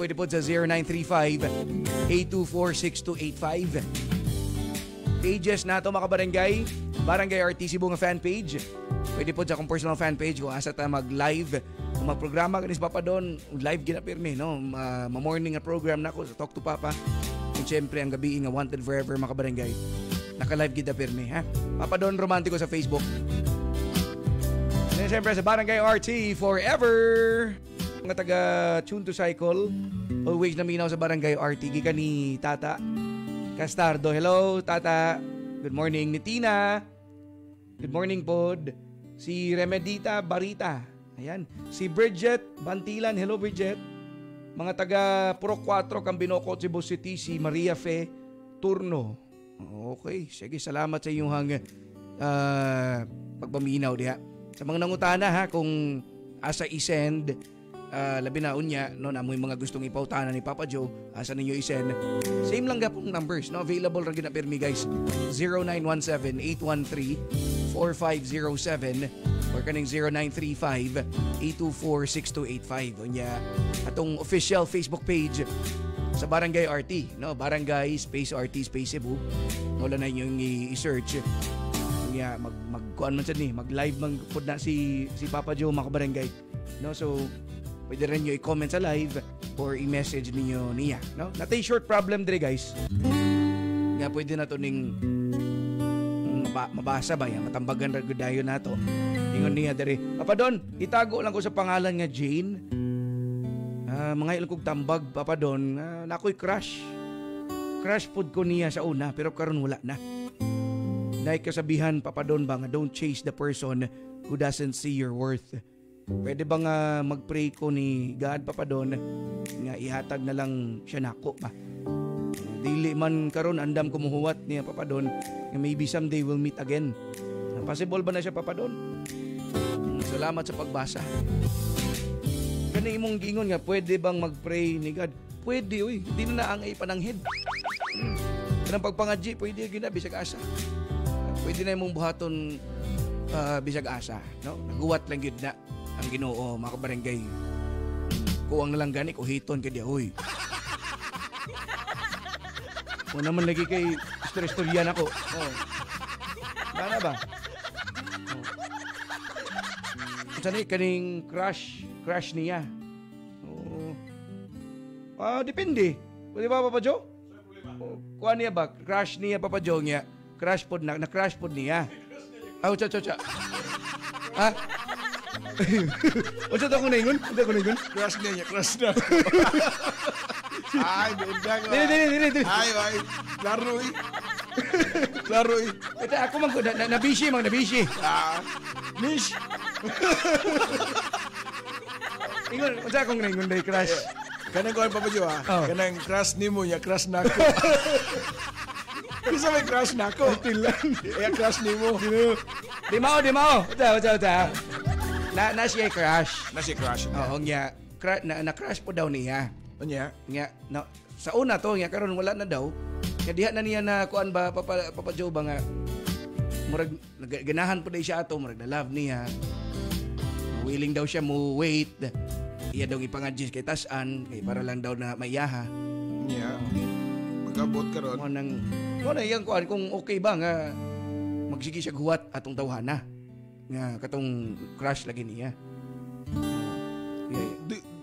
Pwede po sa 0935-824-6285. Pages na ito mga kabarangay, Barangay RT Cebu nga fanpage. Pwede po sa akong personal fanpage kung asa ta mag-live. Kung magprograma ka ni si Papa Don, live ginapirmi, no? Ma-morning na program na ako sa Talk to Papa. At syempre, ang gabi nga Wanted Forever mga kabarangay. Naka-live kita pirmi, ha? Papa Don Romantiko sa Facebook. And siyempre sa Barangay RT Forever. Mga taga-tune to cycle. Always naminaw sa Barangay RT. Gika ni Tata Castardo. Hello, Tata. Good morning ni Tina. Good morning, pod. Si Remedita Barita. Ayan. Si Bridget Bantilan. Hello, Bridget. Mga taga-Pro 4 Cambinoco, Cebu City. Si Maria Fe Turno. Okay, sige, salamat sa inyong pagpaminaw diha. Sa mga nangutana ha, kung asa isend labinaon niya, no, na mo mga gustong ipautana ni Papa Joe, asa ninyo isend. Same lang gapong numbers, no, available ra gyud na pirmi guys. 0917-813-4507 or kaning 0935-824-6285. Unya atong official Facebook page sa Barangay RT, no, Barangay Space RT Space Cebu. Wala na yung i-search. Yeah, magkuan man sad ni, mag-live man pud na si Papa Joe Makabarangay. No, so pwede rin niyo i-comment sa live or i-message niyo niya, no? Natay short problem dire guys. Nga pwede na to ning mabasa ba ya, matambagan ra gud dayon nato. Ingon niya dire, Papa Don, itago lang ko sa pangalan nga Jane. Mga ilkog tambag Papa Don, nakoy crush food ko niya sa una pero karon wala na. Like kasabihan Papa Don ba nga don't chase the person who doesn't see your worth. Pwede ba nga magpray ko ni God Papa Don nga ihatag na lang siya nako ba. Dili man karon andam kumuhuwat niya Papa Don nga maybe someday we'll meet again. Possible ba na siya Papa Don? Salamat sa pagbasa. Kani imong giingon nga pwede bang magpray ni God? Pwede oy, di na ang ipananghid. Kanang pagpangadji, pwede gina bisag asa. Pwede na imong buhaton bisag asa, no? Naguwat lang gyud na ang Ginoo mga kabarangay. Kuwang na lang gani ko hiton kay dia oy. Mo naman lagi kay istorya nako. Oh. Bana ba? Tani kaning crush niya. Oo. Depende. Pwede ba Papa Joe? Kuha niya ba? Crush niya Papa Joe niya. Crush pod na crush pod niya. Aw cha. Ha? Unsa ta kun ingon? Unsa kun ingon? Crush niya, crush na. Ay, dindang. Dili. Ay. Laroy. Ito ako man ko nabishi. Mish. Ingon, unsa kun ingon day crush? Kanang ko Papa Joe. Kanang crush nimo ya, crush na ko. Bisa may crush na ako. Kaya crush ni mo. Di mao. Uta. Na siya crush. Na siya crush. Oo, nga. Na-crush po daw niya. O niya? Nga. Sa una to, nga karon wala na daw. Kaya diha na niya na kuan ba, Papa Joe ba nga. Murag, ganahan po daw siya ato. Murag na love niya. Willing daw siya mo wait. Iya daw ipangadjust kay tasan. Kaya para lang daw na maiyaha. Yeah. Magabot karon. Muna yung kuhan kung okay ba nga magsigi siya guwat atong tawhana nga katong crush lagi niya.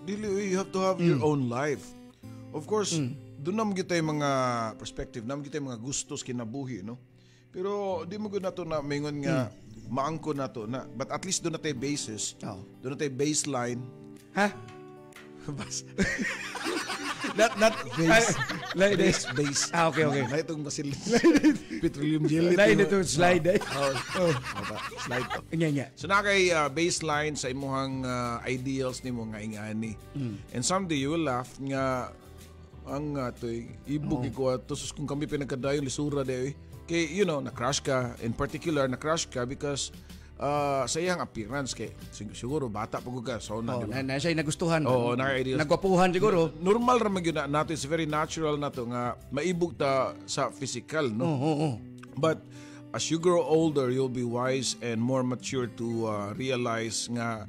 Dili, you have to have your own life. Of course, doon naman kita yung mga perspective, naman kita yung mga gustos kinabuhi, no? Pero di mo good na to na mingon nga maangko na to na. But at least doon na tayo basis. Doon na tayo baseline. Ha? Not base. Base. Okay. Lahat itong basil. Petroleum jelly. Lahat itong slide. Slide to. So na kay baseline sa imuhang ideals ni mo nga ingani. And someday you will laugh nga ang ato'y ibugi ko ato. Sus kung kami pinagkadayon, lisura dayo eh. Kaya you know, na-crush ka. In particular, na-crush ka because sa iyang appearance kay siguro bata pa ko ka so na siya nagustuhan nagwapuhan siguro normal ra man gyud nato, it's very natural nato nga maibog ta sa physical, no? But as you grow older you'll be wise and more mature to realize nga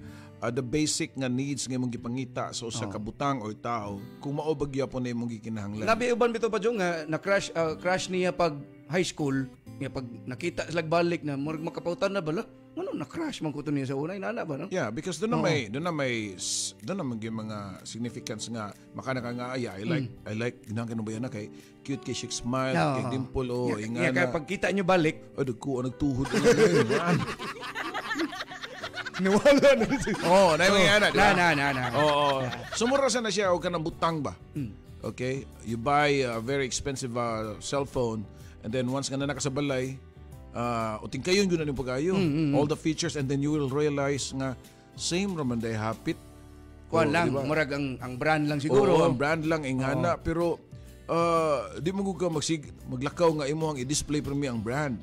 the basic nga needs nga imong gipangita so sa kabutang o tao kung maobag yapon na imong gikinahanglan. Labi uban bitaw pa jo nga na crush niya pag high school nga pag nakita slag balik na murag makapautan na bala. Ano na crush man ko to niya sa una inana ba, no? Yeah, because doon na may mga significance nga makanaka nga I like ginagano ba yan na kay cute kay chick smile kay dimple o ingana. Yeah, kaya pagkita nyo balik, dagko nagtuhod. Niwala na. Oh, na ingana. Na. Oh. Sumura sa na siya o kanang butang ba? Okay? You buy a very expensive cell phone and then once ka na nakasabalay uting kayo yun yung pagayo all the features and then you will realize nga same raman day hapit kuan lang diba? Murag ang brand lang siguro ang brand lang ingana pero di mo ka maglakaw nga imo ang i-display para mi ang brand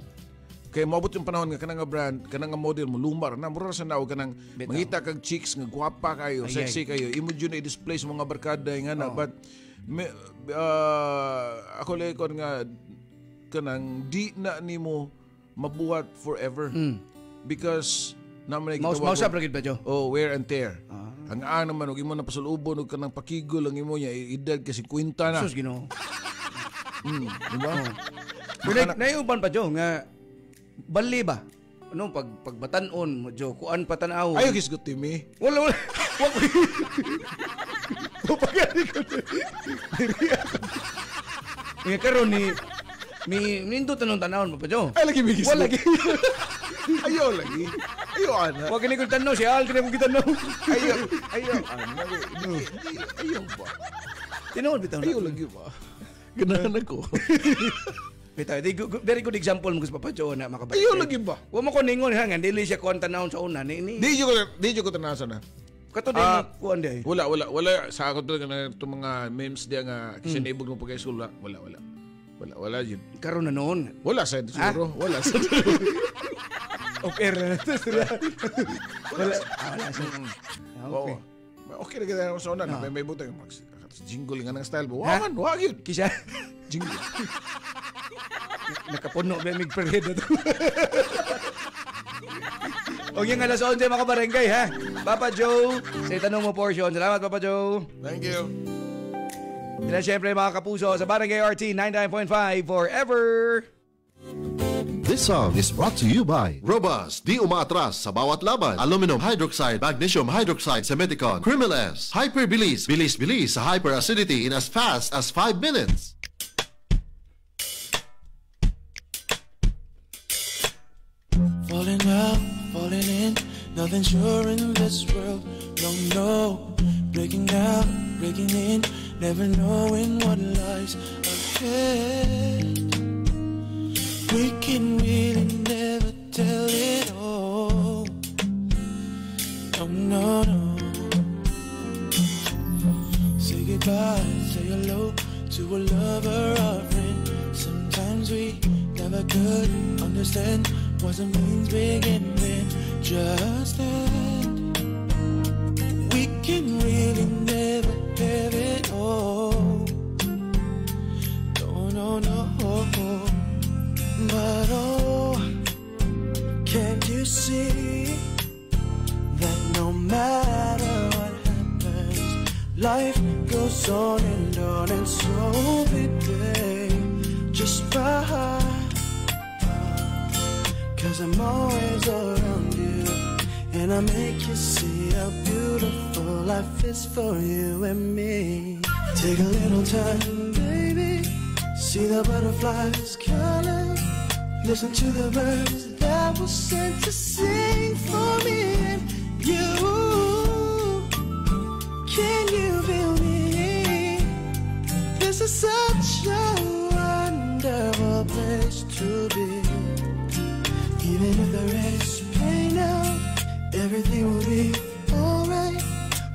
Kaya maabot yung panahon nga kanang brand, kanang model mo lumbar na mura sa naog kanang mangita kag chicks nga guwapa kayo, ay, sexy ay. Kayo. Imo jud na i-display sa mga barkada nga na but ako lay kon nga kanang di na nimo mabuhat forever. Mm. Because naman mausap ra gid ba jo? Oh, wear and tear. Ang ana man og imo na pasulubon og kanang pakigol ang imo niya edad kasi 50 na. Sus Ginoo. Diba? Naiuban pa jo nga bali ba? Ano pagbatan-on mo jo kuan patanaw. Ayo gisgot timi. Wala. Wa ko. Papagani ko. Ni karon ni nindo tanong tanawon mo pa jo. Ay lagi bigis. Wala lagi. Ayo lagi. Ayo ana. Wa gani ko tanong si Al gani ko gitanong. Ayo ana. Ayo ba. Tinawon bitaw na. Ayo lagi ba. Ganahan ko. Very good example mo sa Papa John na makabayo. Iyo lagi ba? Wa mo ko ningon ha nga dili siya konta naon sa una ni. Di jo ko tanasa na. Kato din kuan day. Wala sa ako talaga na to mga memes dia nga sinibog mo pagay sula. Wala jud. Karon na noon. Wala sa siguro. Wala sa. Okay na to sila. Wala sa. Okay. Okay ra gyud na sa una na may butang max. Jingle nga nang style mo. Wa man, wa gyud. Kisya. Jingle. Nakapuno ba mig perhed na ito? Huwag yung alas 11 mga barangay ha? Papa Joe, sa itanong mo portion. Salamat Papa Joe. Thank you. Yan siyempre mga kapuso sa Barangay RT 99.5 forever. This song is brought to you by Robust, di umaatras sa bawat laban. Aluminum hydroxide, magnesium hydroxide, Semeticon, Creamel S, Hyperbilis, bilis-bilis sa hyperacidity in as fast as 5 minutes. Falling out, falling in, nothing sure in this world. Don't know, breaking out, breaking in, never knowing what lies ahead. We can really never tell it all. No. Say goodbye, say hello to a lover or friend. Sometimes we never could understand. Wasn't means beginning, just that we can really never have it all. No. But oh, can't you see that no matter what happens, life goes on and so did they just by. Cause I'm always around you, and I make you see how beautiful life is for you and me. Take a little time, baby, see the butterflies color, listen to the birds that were sent to sing for me and you. Can you feel me? This is such a wonderful place to be. Even if there is pain now, everything will be alright.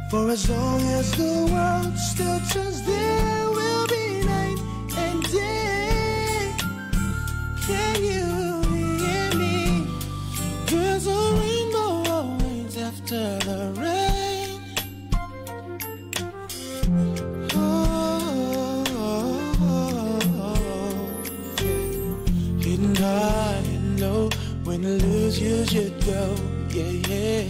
For as long as the world still turns, there will be night and day. Can you hear me? There's a rainbow always after the rain. Oh. Hidden high and low. When you lose, you should go, yeah.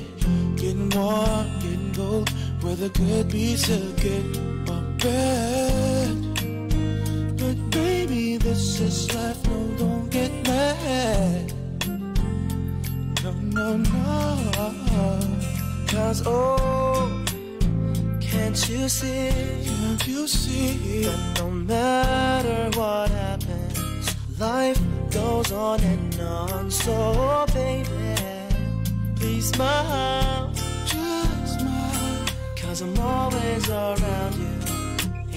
Getting warm, getting cold, weather could be so good or bad. But baby, this is life, no, don't get mad. No. Cause oh, can't you see that no matter what happens, life goes on and on, so baby, please smile, just smile, cause I'm always around you,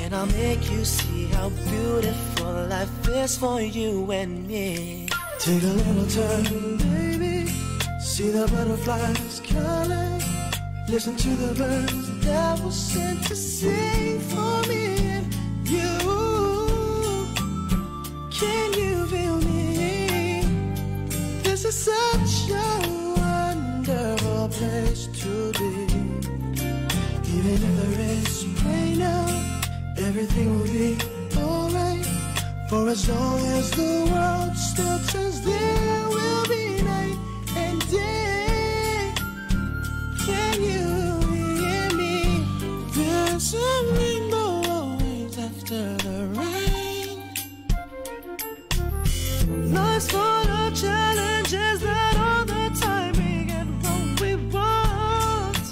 and I'll make you see how beautiful life is for you and me. Take a little turn, baby, see the butterflies color, listen to the birds that were sent to sing for me and you. Can you feel me? everything will be alright. For as long as the world still turns, there will be night and day. Can you hear me? There's a rainbow always after the rain. Life's full of challenges that all the time we get what we want.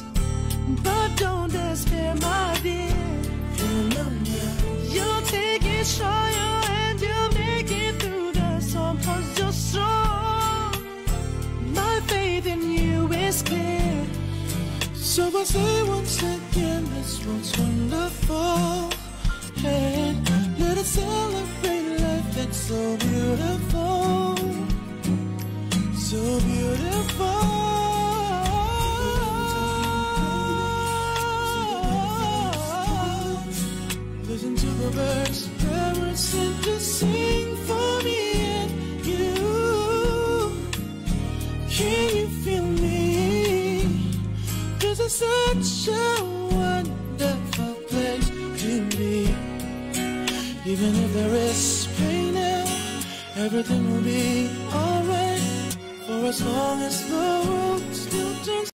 But don't despair, my dear. You'll take it stronger and you'll make it through the storm, 'cause you're strong. My faith in you is clear. So I say once again, this one's wonderful. Hey, let us celebrate life, it's so beautiful. So beautiful. Listen to the birds, the birds sing, just sing for me and you. Can you feel me? 'Cause it's such a wonderful place to be. Even if there is pain now, everything will be alright. For as long as the world still turns.